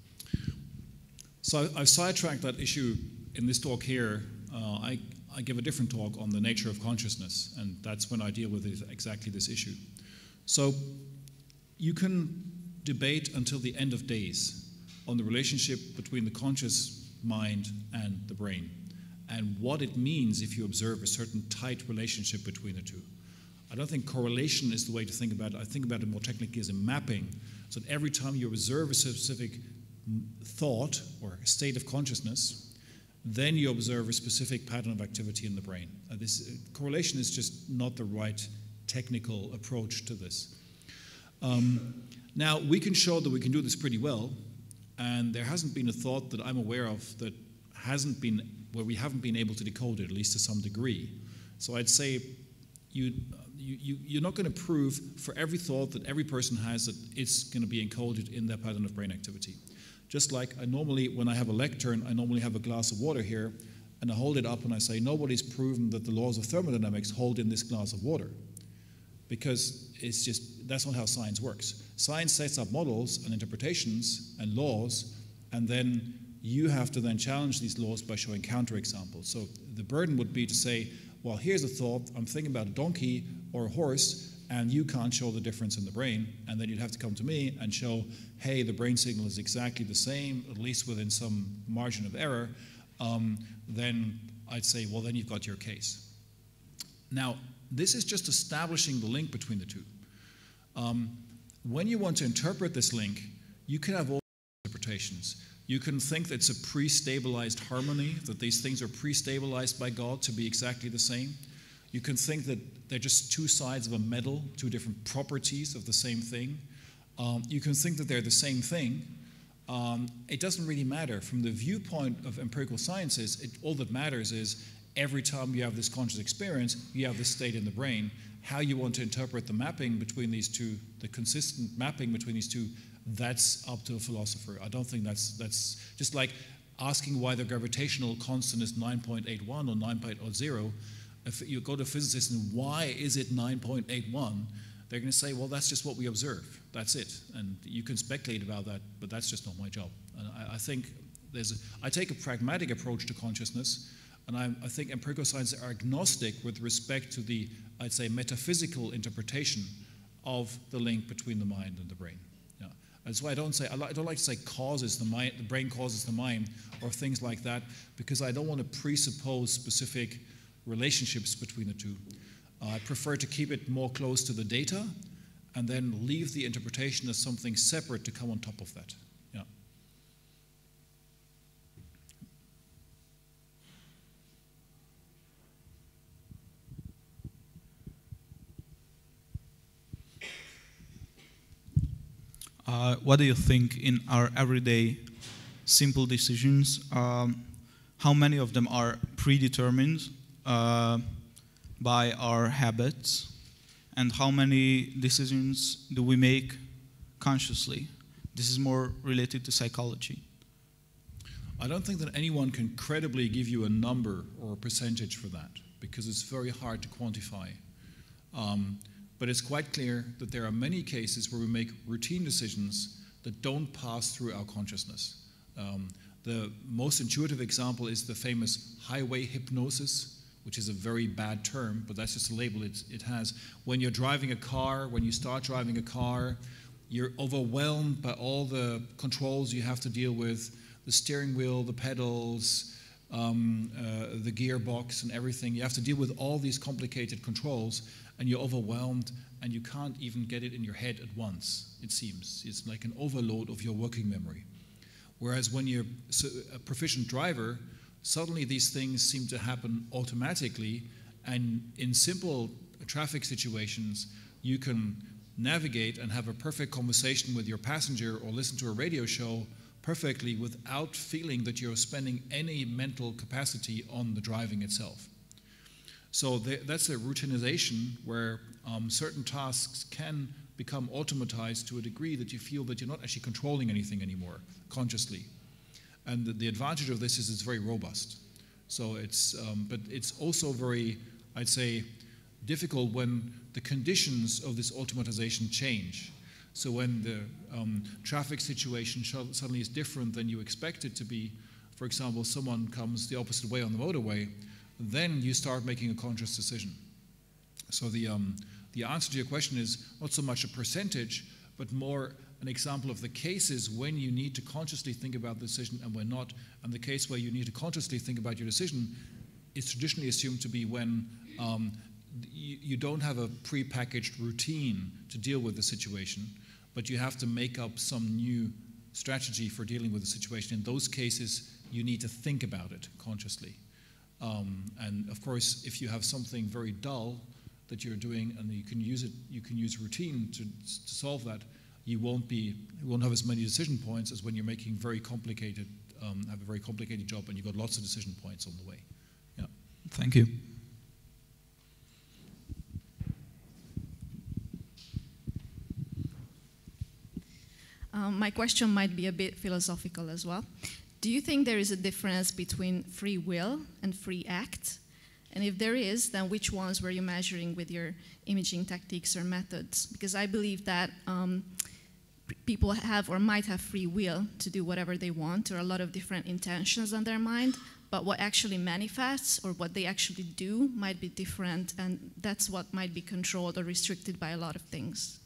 So I've sidetracked that issue in this talk here. Uh, I, I give a different talk on the nature of consciousness, and that's when I deal with it, exactly this issue. So you can debate until the end of days on the relationship between the conscious mind and the brain, and what it means if you observe a certain tight relationship between the two. I don't think correlation is the way to think about it. I think about it more technically as a mapping, so that every time you observe a specific thought or state of consciousness, then you observe a specific pattern of activity in the brain. Uh, this uh, correlation is just not the right technical approach to this. Um, now, we can show that we can do this pretty well, and there hasn't been a thought that I'm aware of that hasn't been, where we haven't been able to decode it, at least to some degree. So I'd say you, you, you, you're not going to prove for every thought that every person has that it's going to be encoded in their pattern of brain activity. Just like I normally, when I have a lectern, I normally have a glass of water here, and I hold it up and I say, nobody's proven that the laws of thermodynamics hold in this glass of water. Because it's just, that's not how science works. Science sets up models and interpretations and laws, and then you have to then challenge these laws by showing counterexamples. So the burden would be to say, well, here's a thought, I'm thinking about a donkey or a horse, and you can't show the difference in the brain, and then you'd have to come to me and show, hey, the brain signal is exactly the same, at least within some margin of error, um, then I'd say, well, then you've got your case. Now, this is just establishing the link between the two. Um, when you want to interpret this link, you can have all interpretations. You can think that it's a pre-stabilized harmony, that these things are pre-stabilized by God to be exactly the same. You can think that they're just two sides of a medal, two different properties of the same thing. Um, you can think that they're the same thing. Um, it doesn't really matter. From the viewpoint of empirical sciences, it, all that matters is every time you have this conscious experience, you have this state in the brain. How you want to interpret the mapping between these two, the consistent mapping between these two, that's up to a philosopher. I don't think that's, that's just like asking why the gravitational constant is nine point eight one or nine point zero. If you go to physicists and why is it nine point eight one, they're going to say, well, that's just what we observe. That's it. And you can speculate about that, but that's just not my job. And I, I think there's a, I take a pragmatic approach to consciousness, and I, I think empirical sciences are agnostic with respect to the, I'd say, metaphysical interpretation of the link between the mind and the brain. Yeah. That's why I don't say, I, li I don't like to say causes the mind, the brain causes the mind, or things like that, because I don't want to presuppose specific relationships between the two. Uh, I prefer to keep it more close to the data and then leave the interpretation as something separate to come on top of that. Yeah. Uh, what do you think in our everyday simple decisions? Um, how many of them are predetermined Uh, by our habits, and how many decisions do we make consciously? This is more related to psychology. I don't think that anyone can credibly give you a number or a percentage for that, because it's very hard to quantify. Um, but it's quite clear that there are many cases where we make routine decisions that don't pass through our consciousness. Um, the most intuitive example is the famous highway hypnosis, which is a very bad term, but that's just a label it, it has. When you're driving a car, when you start driving a car, you're overwhelmed by all the controls you have to deal with, the steering wheel, the pedals, um, uh, the gearbox and everything. You have to deal with all these complicated controls, and you're overwhelmed, and you can't even get it in your head at once, it seems. It's like an overload of your working memory. Whereas when you're a proficient driver, suddenly these things seem to happen automatically, and in simple traffic situations, you can navigate and have a perfect conversation with your passenger or listen to a radio show perfectly without feeling that you're spending any mental capacity on the driving itself. So that's a routinization where um, certain tasks can become automatized to a degree that you feel that you're not actually controlling anything anymore consciously. And the advantage of this is it's very robust. So it's, um, but it's also very, I'd say, difficult when the conditions of this automatization change. So when the um, traffic situation suddenly is different than you expect it to be, for example, someone comes the opposite way on the motorway, then you start making a conscious decision. So the, um, the answer to your question is not so much a percentage, but more an example of the cases when you need to consciously think about the decision and when not. And the case where you need to consciously think about your decision is traditionally assumed to be when um, you, you don't have a prepackaged routine to deal with the situation, but you have to make up some new strategy for dealing with the situation. In those cases, you need to think about it consciously. Um, and of course, if you have something very dull that you're doing and you can use it, you can use routine to, to solve that, you won't be, you won't have as many decision points as when you're making very complicated, um, have a very complicated job and you've got lots of decision points on the way. Yeah. Thank you. Um, my question might be a bit philosophical as well. Do you think there is a difference between free will and free act? And if there is, then which ones were you measuring with your imaging tactics or methods? Because I believe that um, people have or might have free will to do whatever they want or a lot of different intentions on their mind, but what actually manifests or what they actually do might be different, and that's what might be controlled or restricted by a lot of things.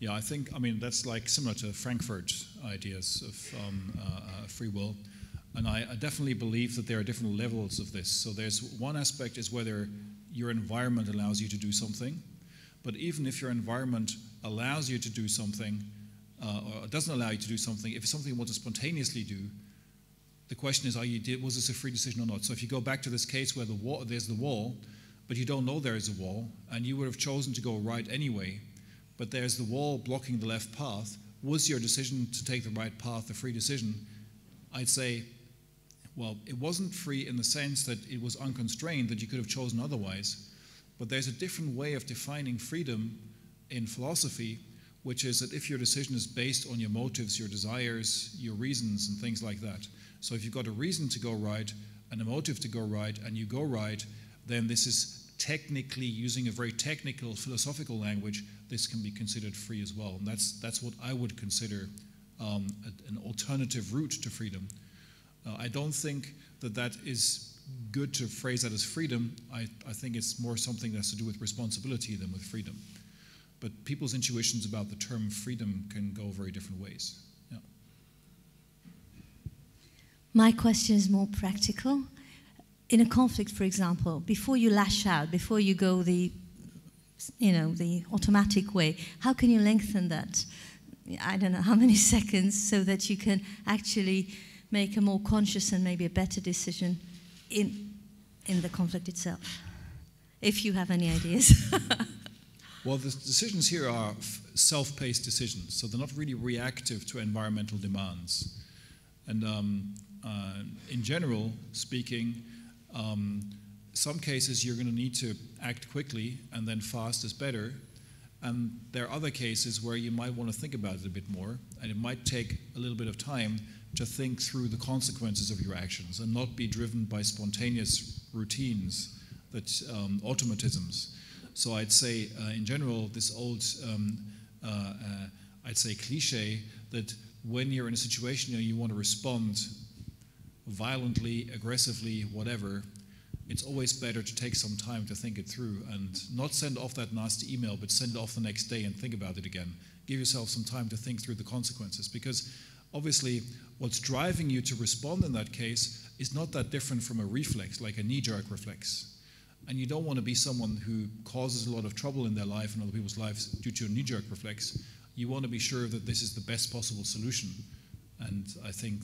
Yeah, I think, I mean, that's like similar to Frankfurt ideas of um, uh, free will. And I, I definitely believe that there are different levels of this. So there's one aspect is whether your environment allows you to do something. But even if your environment allows you to do something, uh, or doesn't allow you to do something, if it's something you want to spontaneously do, the question is, are you did, was this a free decision or not? So if you go back to this case where the wall, there's the wall, but you don't know there is a wall, and you would have chosen to go right anyway, but there's the wall blocking the left path, was your decision to take the right path a free decision? I'd say, well, it wasn't free in the sense that it was unconstrained, that you could have chosen otherwise, but there's a different way of defining freedom in philosophy, which is that if your decision is based on your motives, your desires, your reasons, and things like that. So if you've got a reason to go right and a motive to go right, and you go right, then this is technically, using a very technical philosophical language, this can be considered free as well. And that's, that's what I would consider um, a, an alternative route to freedom. Uh, I don't think that that is good to phrase that as freedom. I, I think it's more something that has to do with responsibility than with freedom. But people's intuitions about the term freedom can go very different ways. Yeah. My question is more practical. In a conflict, for example, before you lash out, before you go the, you know, the automatic way, how can you lengthen that? I don't know how many seconds, so that you can actually make a more conscious and maybe a better decision in in the conflict itself. If you have any ideas. Well, the decisions here are self-paced decisions, so they're not really reactive to environmental demands. And um, uh, in general speaking, Um, some cases you're going to need to act quickly, and then fast is better. And there are other cases where you might want to think about it a bit more, and it might take a little bit of time to think through the consequences of your actions and not be driven by spontaneous routines, that um, automatisms. So I'd say, uh, in general, this old, um, uh, uh, I'd say cliche, that when you're in a situation and you want to respond violently, aggressively, whatever, it's always better to take some time to think it through and not send off that nasty email, but send it off the next day and think about it again. Give yourself some time to think through the consequences, because obviously what's driving you to respond in that case is not that different from a reflex, like a knee-jerk reflex. And you don't want to be someone who causes a lot of trouble in their life and other people's lives due to a knee-jerk reflex. You want to be sure that this is the best possible solution. And I think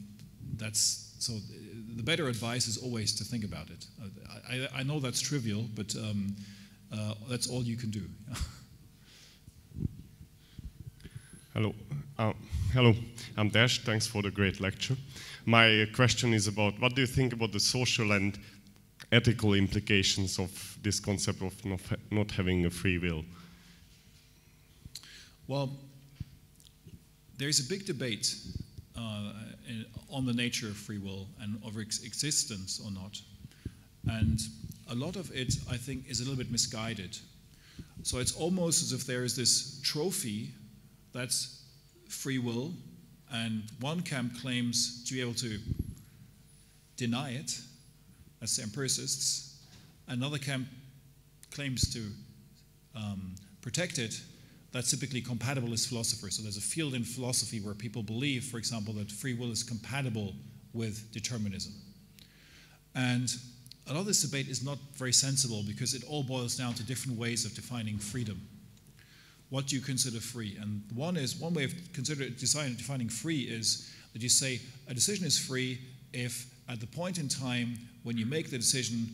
that's So the better advice is always to think about it. I, I, I know that's trivial, but um, uh, that's all you can do. Hello. Uh, hello, I'm Dash. Thanks for the great lecture. My question is about, what do you think about the social and ethical implications of this concept of not, ha not having a free will? Well, there's a big debate Uh, on the nature of free will and of its existence or not. And a lot of it, I think, is a little bit misguided. So it's almost as if there is this trophy that's free will, and one camp claims to be able to deny it, that's the empiricists. Another camp claims to um, protect it. That's typically compatibilist philosophers. So there's a field in philosophy where people believe, for example, that free will is compatible with determinism. And a lot of this debate is not very sensible because it all boils down to different ways of defining freedom. What do you consider free? And one is one way of considering defining free is that you say a decision is free if at the point in time when you make the decision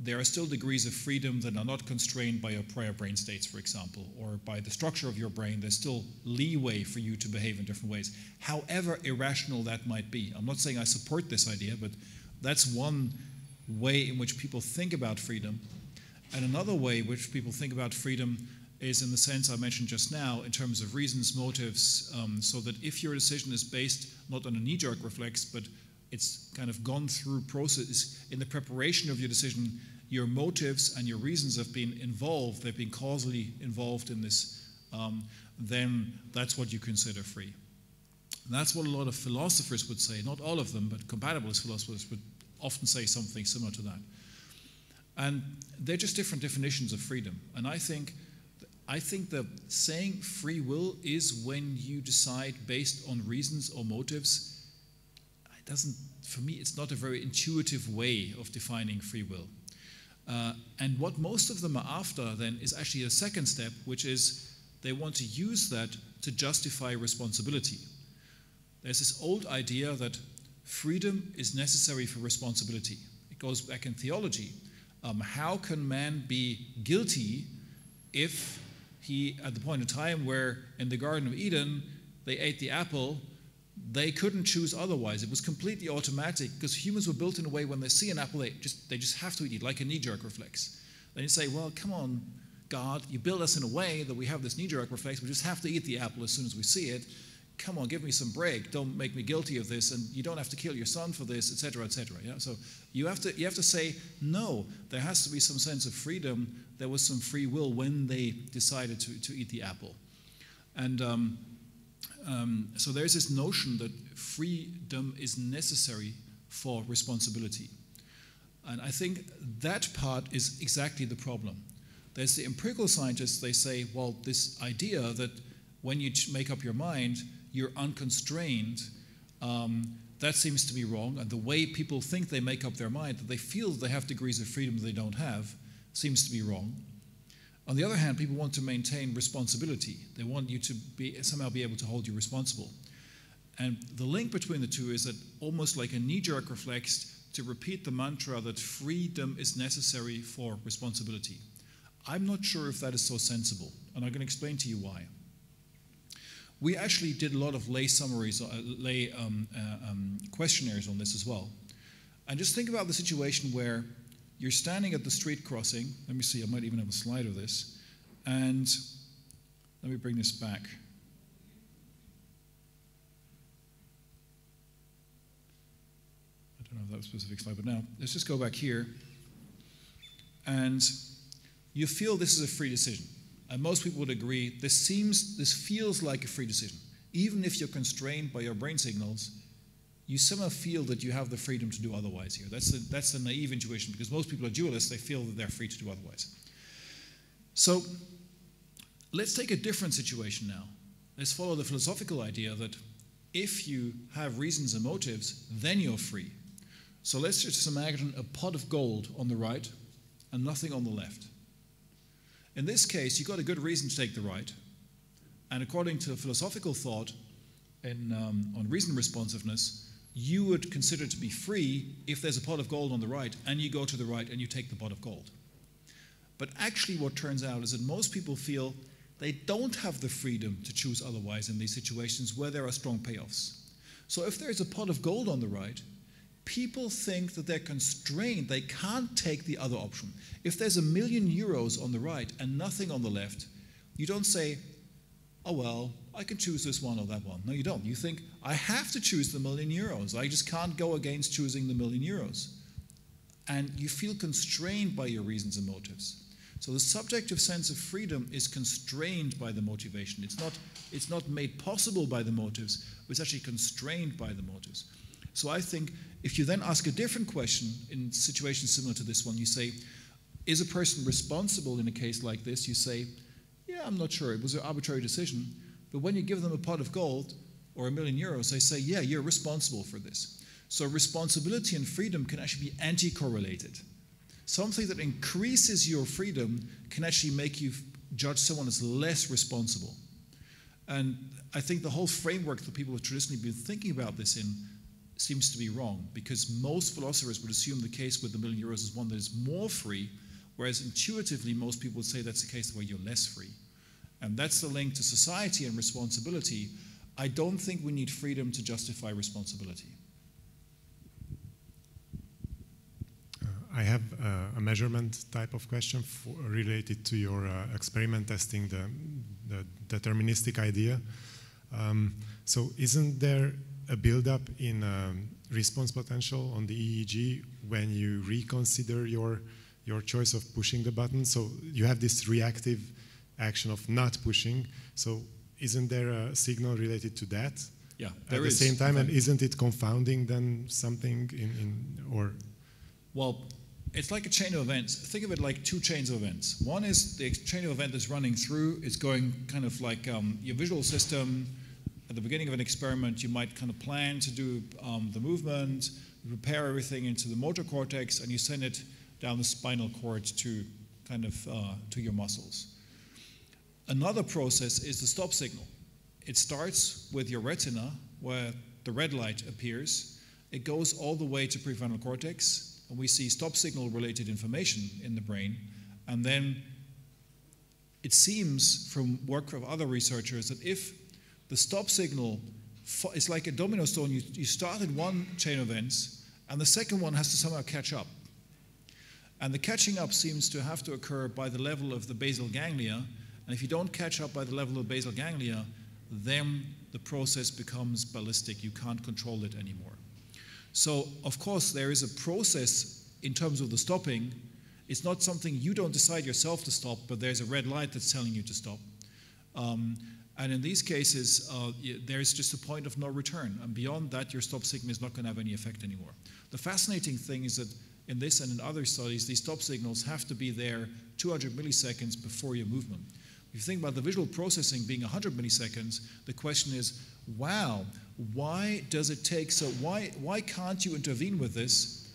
there are still degrees of freedom that are not constrained by your prior brain states, for example, or by the structure of your brain. There's still leeway for you to behave in different ways, however irrational that might be. I'm not saying I support this idea, but that's one way in which people think about freedom. And another way which people think about freedom is in the sense I mentioned just now, in terms of reasons, motives, um, so that if your decision is based not on a knee-jerk reflex, but it's kind of gone through process in the preparation of your decision, your motives and your reasons have been involved, they've been causally involved in this, um, then that's what you consider free. And that's what a lot of philosophers would say, not all of them, but compatibilist philosophers would often say something similar to that. And they're just different definitions of freedom. And I think I think that saying free will is when you decide based on reasons or motives, it doesn't, for me, it's not a very intuitive way of defining free will. Uh, and what most of them are after then is actually a second step, which is they want to use that to justify responsibility. There's this old idea that freedom is necessary for responsibility. It goes back in theology. Um, how can man be guilty if he, at the point in time where in the Garden of Eden they ate the apple, they couldn't choose otherwise? It was completely automatic because humans were built in a way when they see an apple, they just, they just have to eat it, like a knee-jerk reflex. Then you say, well, come on, God, you build us in a way that we have this knee-jerk reflex, we just have to eat the apple as soon as we see it. Come on, give me some break, don't make me guilty of this, and you don't have to kill your son for this, et cetera, et cetera. Yeah? So you have to you have to say, no, there has to be some sense of freedom, there was some free will when they decided to, to eat the apple. And um, um, so there's this notion that freedom is necessary for responsibility. And I think that part is exactly the problem. There's the empirical scientists, they say, well, this idea that when you make up your mind, you're unconstrained, um, that seems to be wrong. And the way people think they make up their mind, that they feel they have degrees of freedom they don't have, seems to be wrong. On the other hand, people want to maintain responsibility. They want you to be, somehow be able to hold you responsible. And the link between the two is that almost like a knee-jerk reflex to repeat the mantra that freedom is necessary for responsibility. I'm not sure if that is so sensible, and I'm going to explain to you why. We actually did a lot of lay summaries, uh, lay um, uh, um, questionnaires on this as well. And just think about the situation where you're standing at the street crossing. Let me see, I might even have a slide of this. And let me bring this back. I don't know if that was a specific slide, but now let's just go back here. And you feel this is a free decision. And most people would agree, this seems, this feels like a free decision. Even if you're constrained by your brain signals, you somehow feel that you have the freedom to do otherwise here. That's a, that's a naive intuition, because most people are dualists, they feel that they're free to do otherwise. So let's take a different situation now. Let's follow the philosophical idea that if you have reasons and motives, then you're free. So let's just imagine a pot of gold on the right and nothing on the left. In this case, you've got a good reason to take the right, and according to philosophical thought in, um, on reason responsiveness, you would consider to be free if there's a pot of gold on the right, and you go to the right and you take the pot of gold. But actually what turns out is that most people feel they don't have the freedom to choose otherwise in these situations where there are strong payoffs. So if there's a pot of gold on the right, people think that they're constrained, they can't take the other option. If there's a million euros on the right and nothing on the left, you don't say, oh well, I can choose this one or that one. No, you don't. You think, I have to choose the million euros. I just can't go against choosing the million euros. And you feel constrained by your reasons and motives. So the subjective sense of freedom is constrained by the motivation. It's not, it's not made possible by the motives, but it's actually constrained by the motives. So I think if you then ask a different question in situations similar to this one, you say, is a person responsible in a case like this? You say, yeah, I'm not sure. It was an arbitrary decision. But when you give them a pot of gold or a million euros, they say, yeah, you're responsible for this. So responsibility and freedom can actually be anti-correlated. Something that increases your freedom can actually make you judge someone as less responsible. And I think the whole framework that people have traditionally been thinking about this in seems to be wrong, because most philosophers would assume the case with the million euros is one that is more free, whereas intuitively most people would say that's the case where you're less free. And that's the link to society and responsibility. I don't think we need freedom to justify responsibility. I have uh, a measurement type of question for, related to your uh, experiment testing the, the deterministic idea. Um, so isn't there a buildup in um, response potential on the E E G when you reconsider your, your choice of pushing the button? So you have this reactive action of not pushing. So isn't there a signal related to that? Yeah, there is. At the same time, and isn't it confounding then something in, in or? Well, it's like a chain of events. Think of it like two chains of events. One is the chain of event that's running through. It's going kind of like um, your visual system. At the beginning of an experiment, you might kind of plan to do um, the movement, prepare everything into the motor cortex, and you send it down the spinal cord to kind of uh, to your muscles. Another process is the stop signal. It starts with your retina, where the red light appears. It goes all the way to prefrontal cortex. And we see stop signal related information in the brain. And then it seems from work of other researchers that if the stop signal is like a domino stone, you, you started one chain of events and the second one has to somehow catch up. And the catching up seems to have to occur by the level of the basal ganglia. And if you don't catch up by the level of basal ganglia, then the process becomes ballistic. You can't control it anymore. So, of course, there is a process in terms of the stopping. It's not something you don't decide yourself to stop, but there's a red light that's telling you to stop. Um, and in these cases, uh, there's just a point of no return. And beyond that, your stop signal is not going to have any effect anymore. The fascinating thing is that in this and in other studies, these stop signals have to be there two hundred milliseconds before your movement. If you think about the visual processing being one hundred milliseconds, the question is, wow, why does it take so, why, why can't you intervene with this?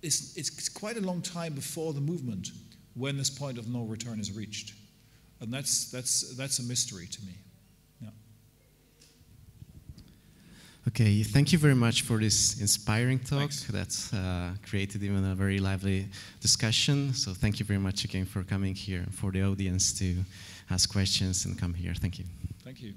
It's, it's quite a long time before the movement when this point of no return is reached. And that's, that's, that's a mystery to me. Yeah. Okay, thank you very much for this inspiring talk. Thanks. That's uh, created even a very lively discussion. So thank you very much again for coming here, for the audience to ask questions and come here. Thank you. Thank you.